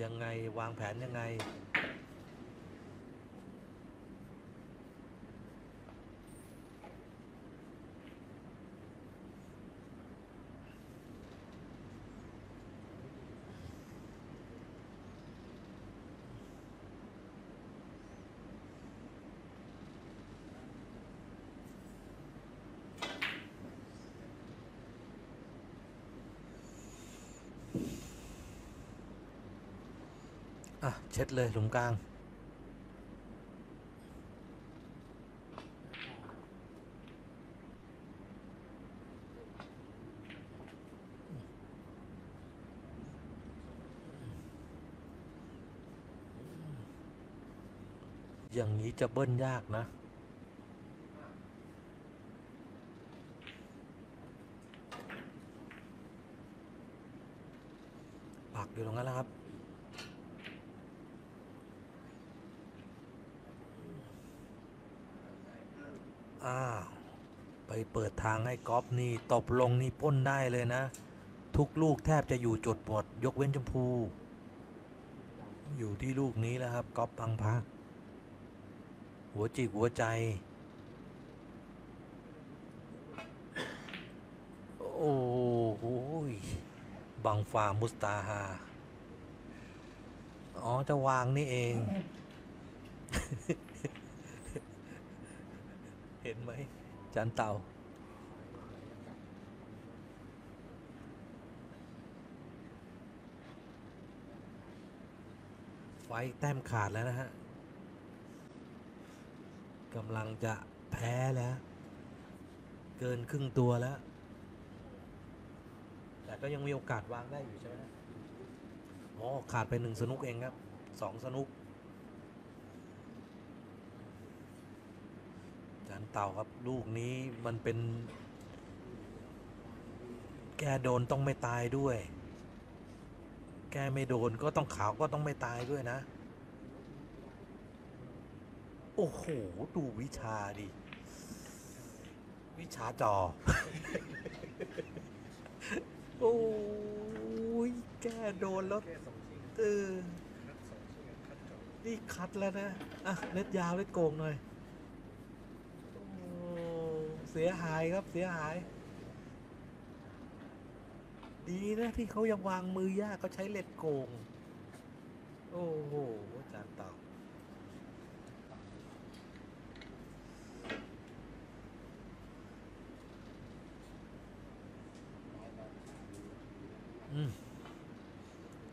ยังไงวางแผนยังไงเช็ดเลยหลุมกลางอย่างนี้จะเบิ้ลยากนะปักอยู่ตรงนั้นแล้วครับไปเปิดทางให้กอล์ฟนี่ตบลงนี่ป้นได้เลยนะทุกลูกแทบจะอยู่จุดหมดยกเว้นชมพูอยู่ที่ลูกนี้แล้วครับกอล์ฟพังพักหัวจิกหัวใจโอ้โหบังฝ่ามุสตาฮาอ๋อจะวางนี่เอง เห็นไหมจานเตาไฟแต้มขาดแล้วนะฮะกำลังจะแพ้แล้วเกินครึ่งตัวแล้วแต่ก็ยังมีโอกาสวางได้อยู่ใช่ไหมโอ้ขาดไป1สนุกเองครับ2สนุกเต่าครับลูกนี้มันเป็นแกโดนต้องไม่ตายด้วยแกไม่โดนก็ต้องขาวก็ต้องไม่ตายด้วยนะโอ้โหดูวิชาดิวิชาจอ โอ้ยแกโดนแล้วนี่คัดแล้วนะอ่ะเล็ดยาวเล็ดโกงหน่อยเสียหายครับเสียหายดีนะที่เขายังวางมือยากเขาใช้เล็ดโกงโอ้โหอาจารย์เต่า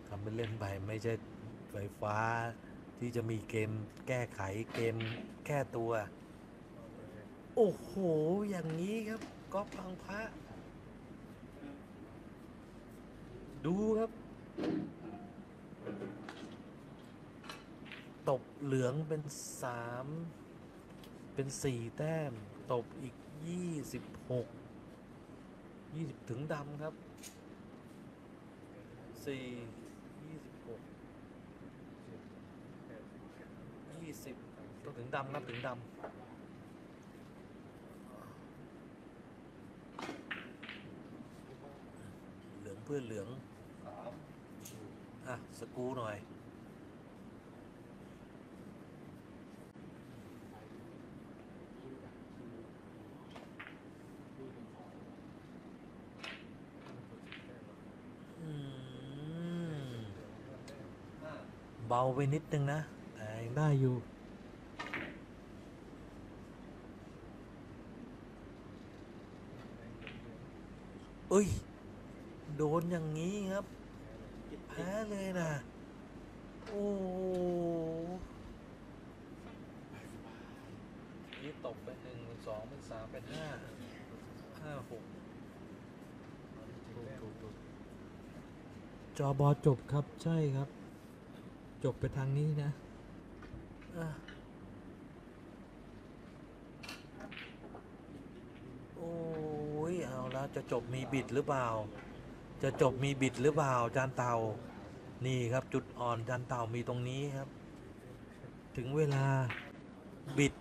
ทำเป็นเล่นไปไม่ใช่ไฟฟ้าที่จะมีเกมแก้ไขเกมแก้ตัวโอ้โหอย่างนี้ครับก๊อฟพังพระดูครับตบเหลืองเป็น3เป็น4แต้มตบอีก20 ถึงดำครับ4 26 20ก็ถึงดำครับถึงดำเพื่อเหลืองอ่ะสกูหน่อยเบาไปนิดนึงนะแต่ยังได้อยู่ เอ้ยโดนอย่างนี้ครับแพ้เลยนะโอ้นี่ตกเป็น1เป็น2เป็น3เป็น5 5 6จอบอจบครับใช่ครับจบไปทางนี้นะโอ้ยเอาแล้วจะจบมีบิดหรือเปล่าจะจบมีบิดหรือเปล่าจานเตานี่ครับจุดอ่อนจานเตามีตรงนี้ครับถึงเวลาบิด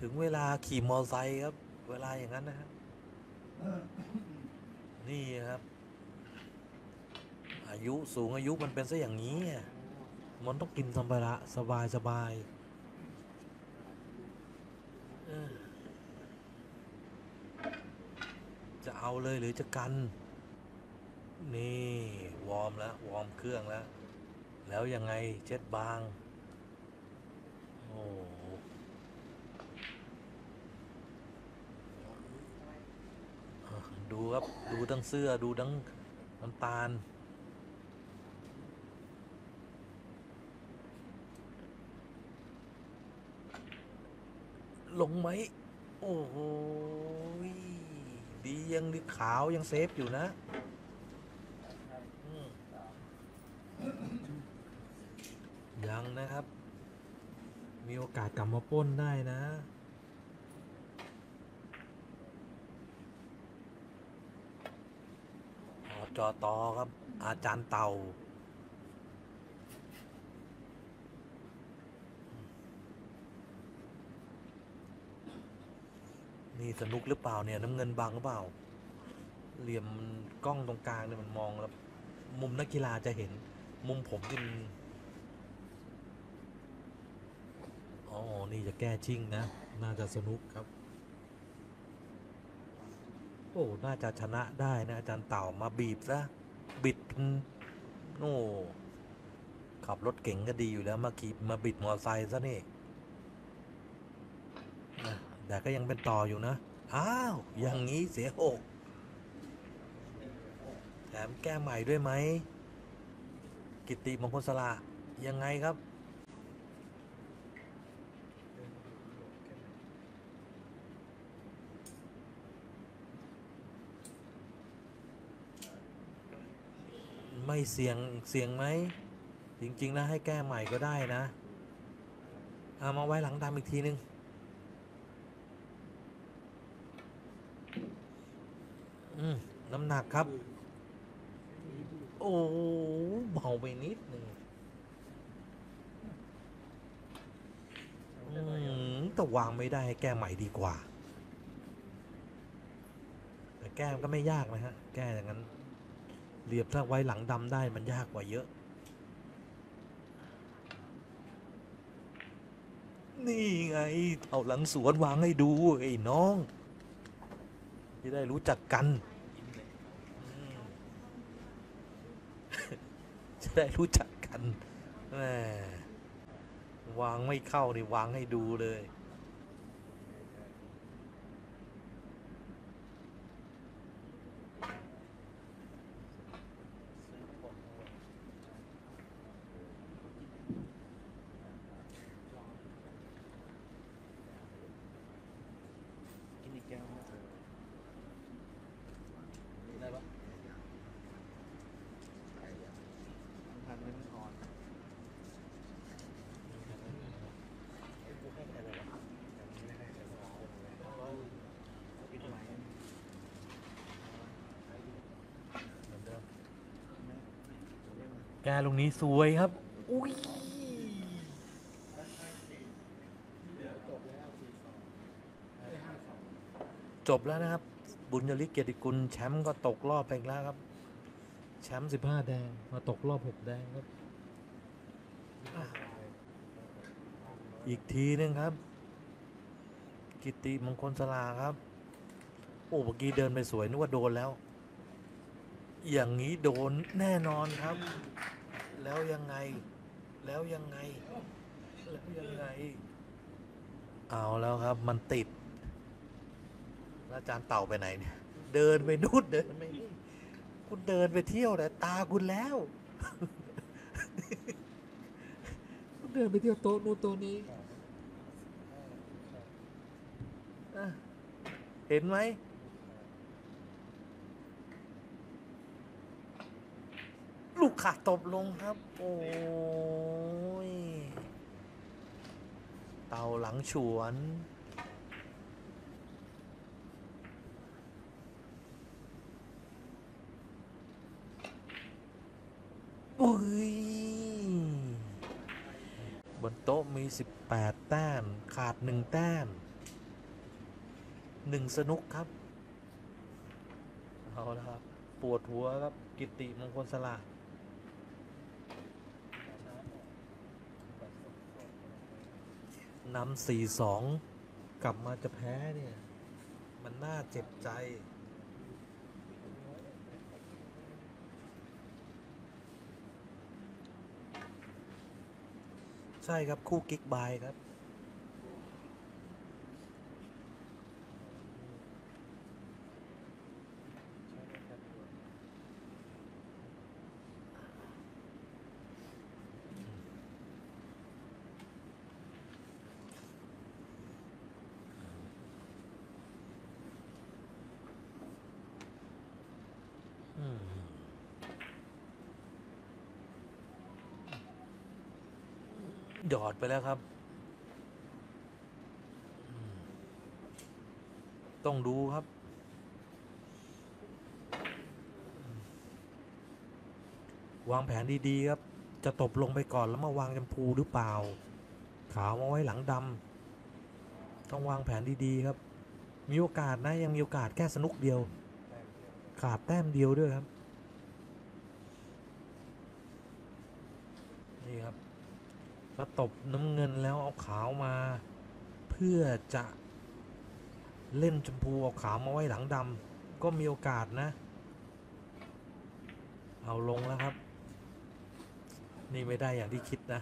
ถึงเวลาขี่มอเตอร์ไซค์ครับเวลาอย่างนั้นนะครับนี่ครับอายุสูงอายุมันเป็นซะอย่างนี้มันต้องกินสัมภาระสบายสบายจะเอาเลยหรือจะกันนี่วอร์มแล้ววอร์มเครื่องแล้วแล้วยังไงเช็ดบางโอ้ดูครับดูทั้งเสื้อดูทั้งน้ำตาลลงไหมโอ้โหดียังดีขาวยังเซฟอยู่นะยังนะครับมีโอกาสกลับมาป้นได้นะจอตอครับอาจารย์เต่านี่สนุกหรือเปล่าเนี่ยน้ำเงินบางหรือเปล่าเหลี่ยมกล้องตรงกลางเนี่ยมันมองแล้วมุมนักกีฬาจะเห็นมุมผมที่มันอ๋อนี่จะแก้ชิ่งนะน่าจะสนุกครับโอ้น่าจะชนะได้นะอาจารย์เต่ามาบีบซะบิดโอ้ขับรถเก่งก็ดีอยู่แล้วมาขี่มาบิดมอเตอร์ไซค์ซะนี่แต่ก็ยังเป็นต่ออยู่นะอ้าวอย่างนี้เสียหกแถมแก้ใหม่ด้วยไหมกิตติมงคลสละยังไงครับไม่เสียงไหมจริงๆแล้วให้แก้ใหม่ก็ได้นะเอามาไว้หลังดำอีกทีนึงน้ำหนักครับโอ้เบาไปนิดนึงแต่วางไม่ได้ให้แก้ใหม่ดีกว่าแต่แก้ก็ไม่ยากนะฮะแก้อย่างนั้นเรียบถ้าไว้หลังดำได้มันยากกว่าเยอะนี่ไงเอาหลังสวนวางให้ดูไอ้น้องจะได้รู้จักกันจะได้รู้จักกันวางไม่เข้านี่วางให้ดูเลย่าลงนี้สวยครับอุ้ยจบแล้วนะครับบุญยฤทธิ์เกียรติกุลแชมป์ก็ตกรอบไปแล้วครับแชมป์15แดงมาตกรอบ6แดงครับอีกทีนึงครับกิตติมงคลสลาครับโอ้เมื่อกี้เดินไปสวยนึกว่าโดนแล้วอย่างนี้โดนแน่นอนครับแล้วยังไงแล้วยังไงแล้วยังไงเอาแล้วครับมันติด อาจารย์เต่าไปไหนเนี่ยเดินไปนู่นเดินไปนี่คุณเดินไปเที่ยวนะตาคุณแล้วคุณเดินไปเที่ยวโต๊ะนู้นโต๊ะนี้เห็นไหมลูกขาตบลงครับโอ้ยเต่าหลังฉวนอุ้ยบนโต๊ะมี18แต้มขาด1แต้ม1สนุกครับเอาละครับปวดหัวครับกิตติมงคลสลาน้ำ 4-2 กลับมาจะแพ้เนี่ยมันน่าเจ็บใจใช่ครับคู่กิ๊กบายครับหยอดไปแล้วครับต้องดูครับวางแผนดีๆครับจะตบลงไปก่อนแล้วมาวางจำพูหรือเปล่าขาวมาไว้หลังดำต้องวางแผนดีๆครับมีโอกาสนะยังมีโอกาสแค่สนุกเดียวขาดแต้มเดียวด้วยครับนี่ครับก็ตบน้ำเงินแล้วเอาขาวมาเพื่อจะเล่นชมพูเอาขาวมาไว้หลังดำก็มีโอกาสนะเอาลงแล้วครับนี่ไม่ได้อย่างที่คิดนะ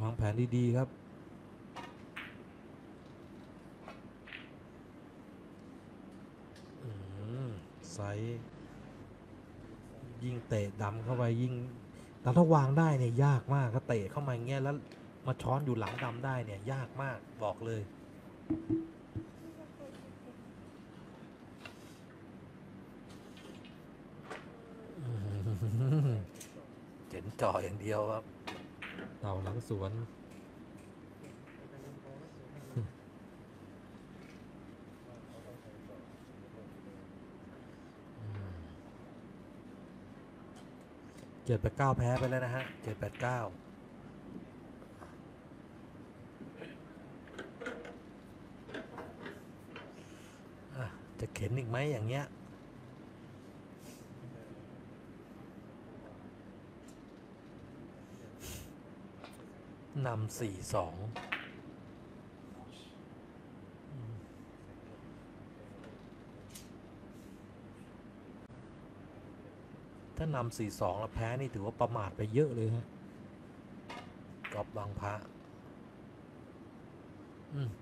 วางแผนดีๆครับยิ่งเตะดำเข้าไปยิ่งแต่ถ้าวางได้เนี่ยยากมากก็เตะเข้ามาอย่างเงี้ยแล้วมาช้อนอยู่หลังดำได้เนี่ยยากมากบอกเลยเจ๋งจ่ออย่างเดียวครับเต่าหลังสวน789แพ้ไปแล้วนะฮะ789จะเข็นอีกไหมอย่างเงี้ยนำ42ถ้านำ42แล้วแพ้นี่ถือว่าประมาทไปเยอะเลยฮะกอบวางพระ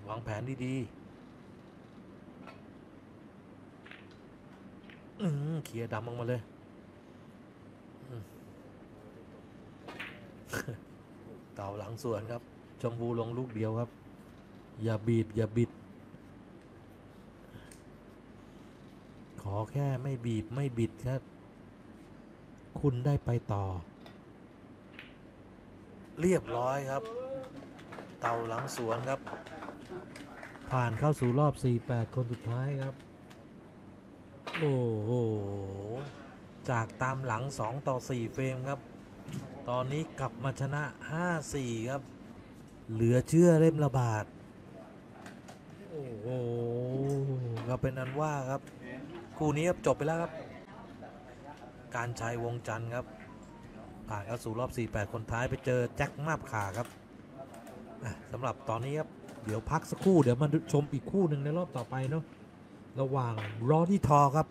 วางแผนดีๆเขี่ยดำออกมาเลยเต่าหลังสวนครับชมพูลงลูกเดียวครับอย่าบีบอย่าบิดขอแค่ไม่บีบไม่บิดครับคุณได้ไปต่อเรียบร้อยครับเต่าหลังสวนครับผ่านเข้าสู่รอบ48คนสุดท้ายครับโอ้โหจากตามหลัง2-4เฟรมครับตอนนี้กลับมาชนะ5-4ครับเหลือเชื่อเล่มละบาทโอ้โหก็เป็นอันว่าครับคู่นี้ครับจบไปแล้วครับการชัยวงจันทร์ครับผ่านเข้าสู่รอบ48คนท้ายไปเจอแจ็คมาบขาครับสำหรับตอนนี้ครับเดี๋ยวพักสักครู่เดี๋ยวมาชมอีกคู่หนึ่งในรอบต่อไปเนาะระหว่างรอที่ทอครับ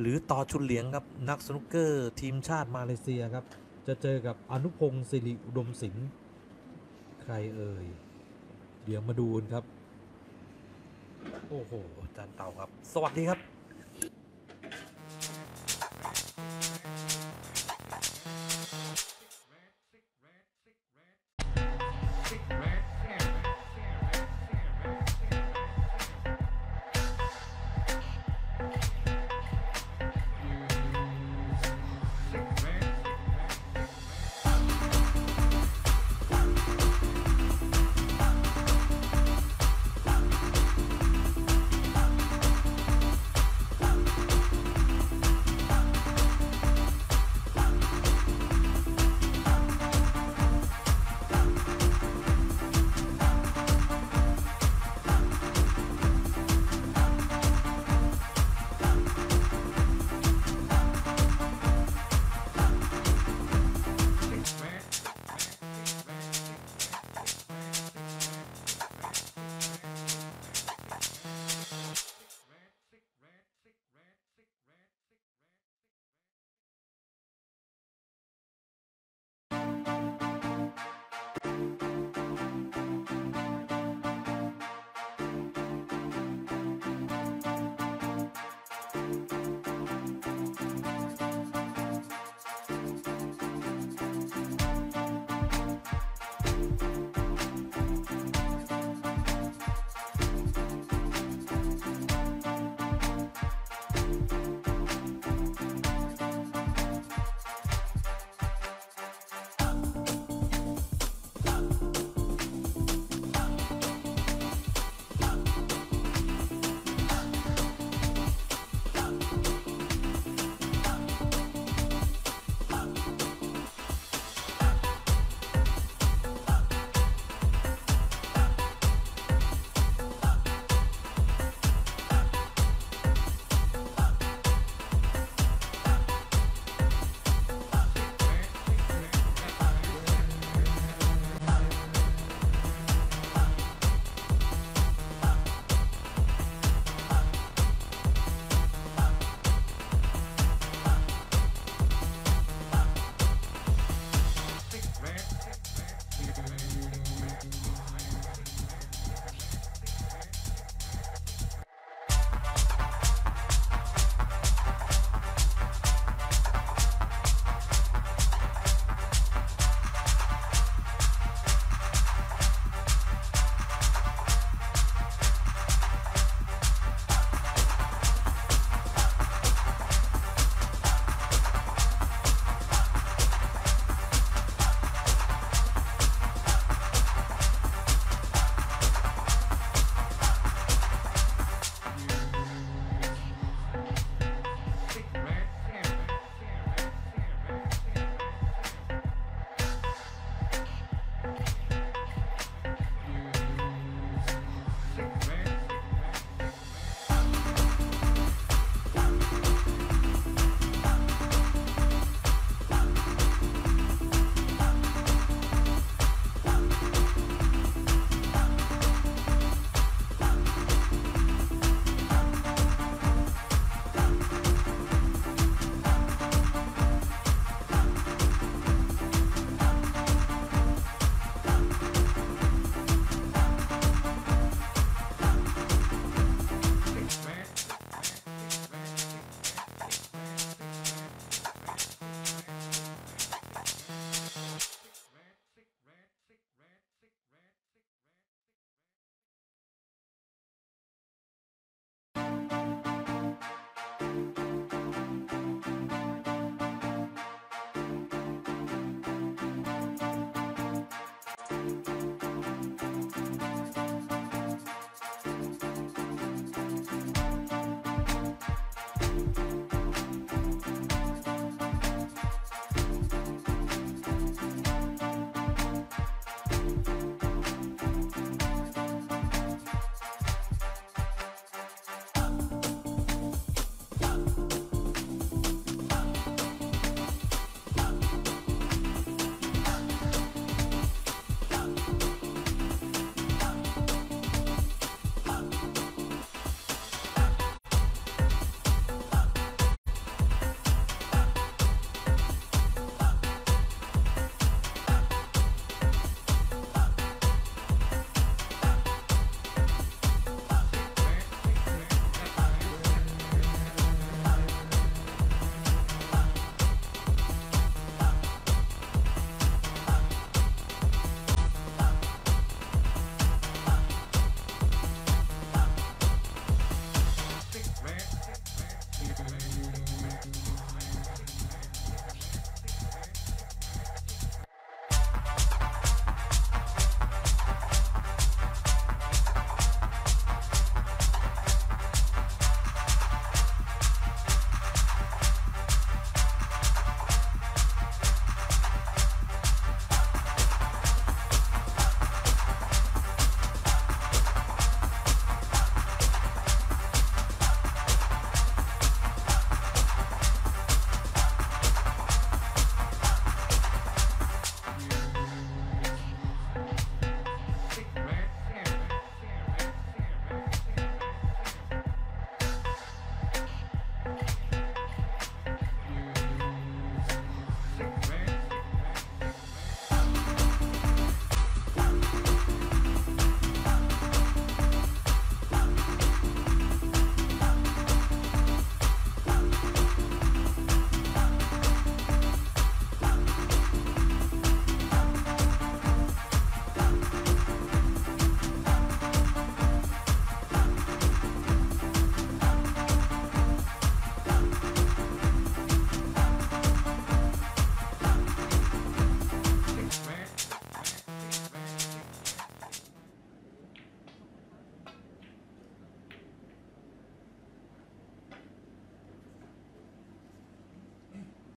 หรือต่อชุนเหลียงครับนักสนุกเกอร์ทีมชาติมาเลเซียครับจะเจอกับอนุพงศ์สิริอุดมสิงห์ ใครเอ่ยเดี๋ยวมาดูกันครับโอ้โหอาจารย์เต่าครับสวัสดีครับ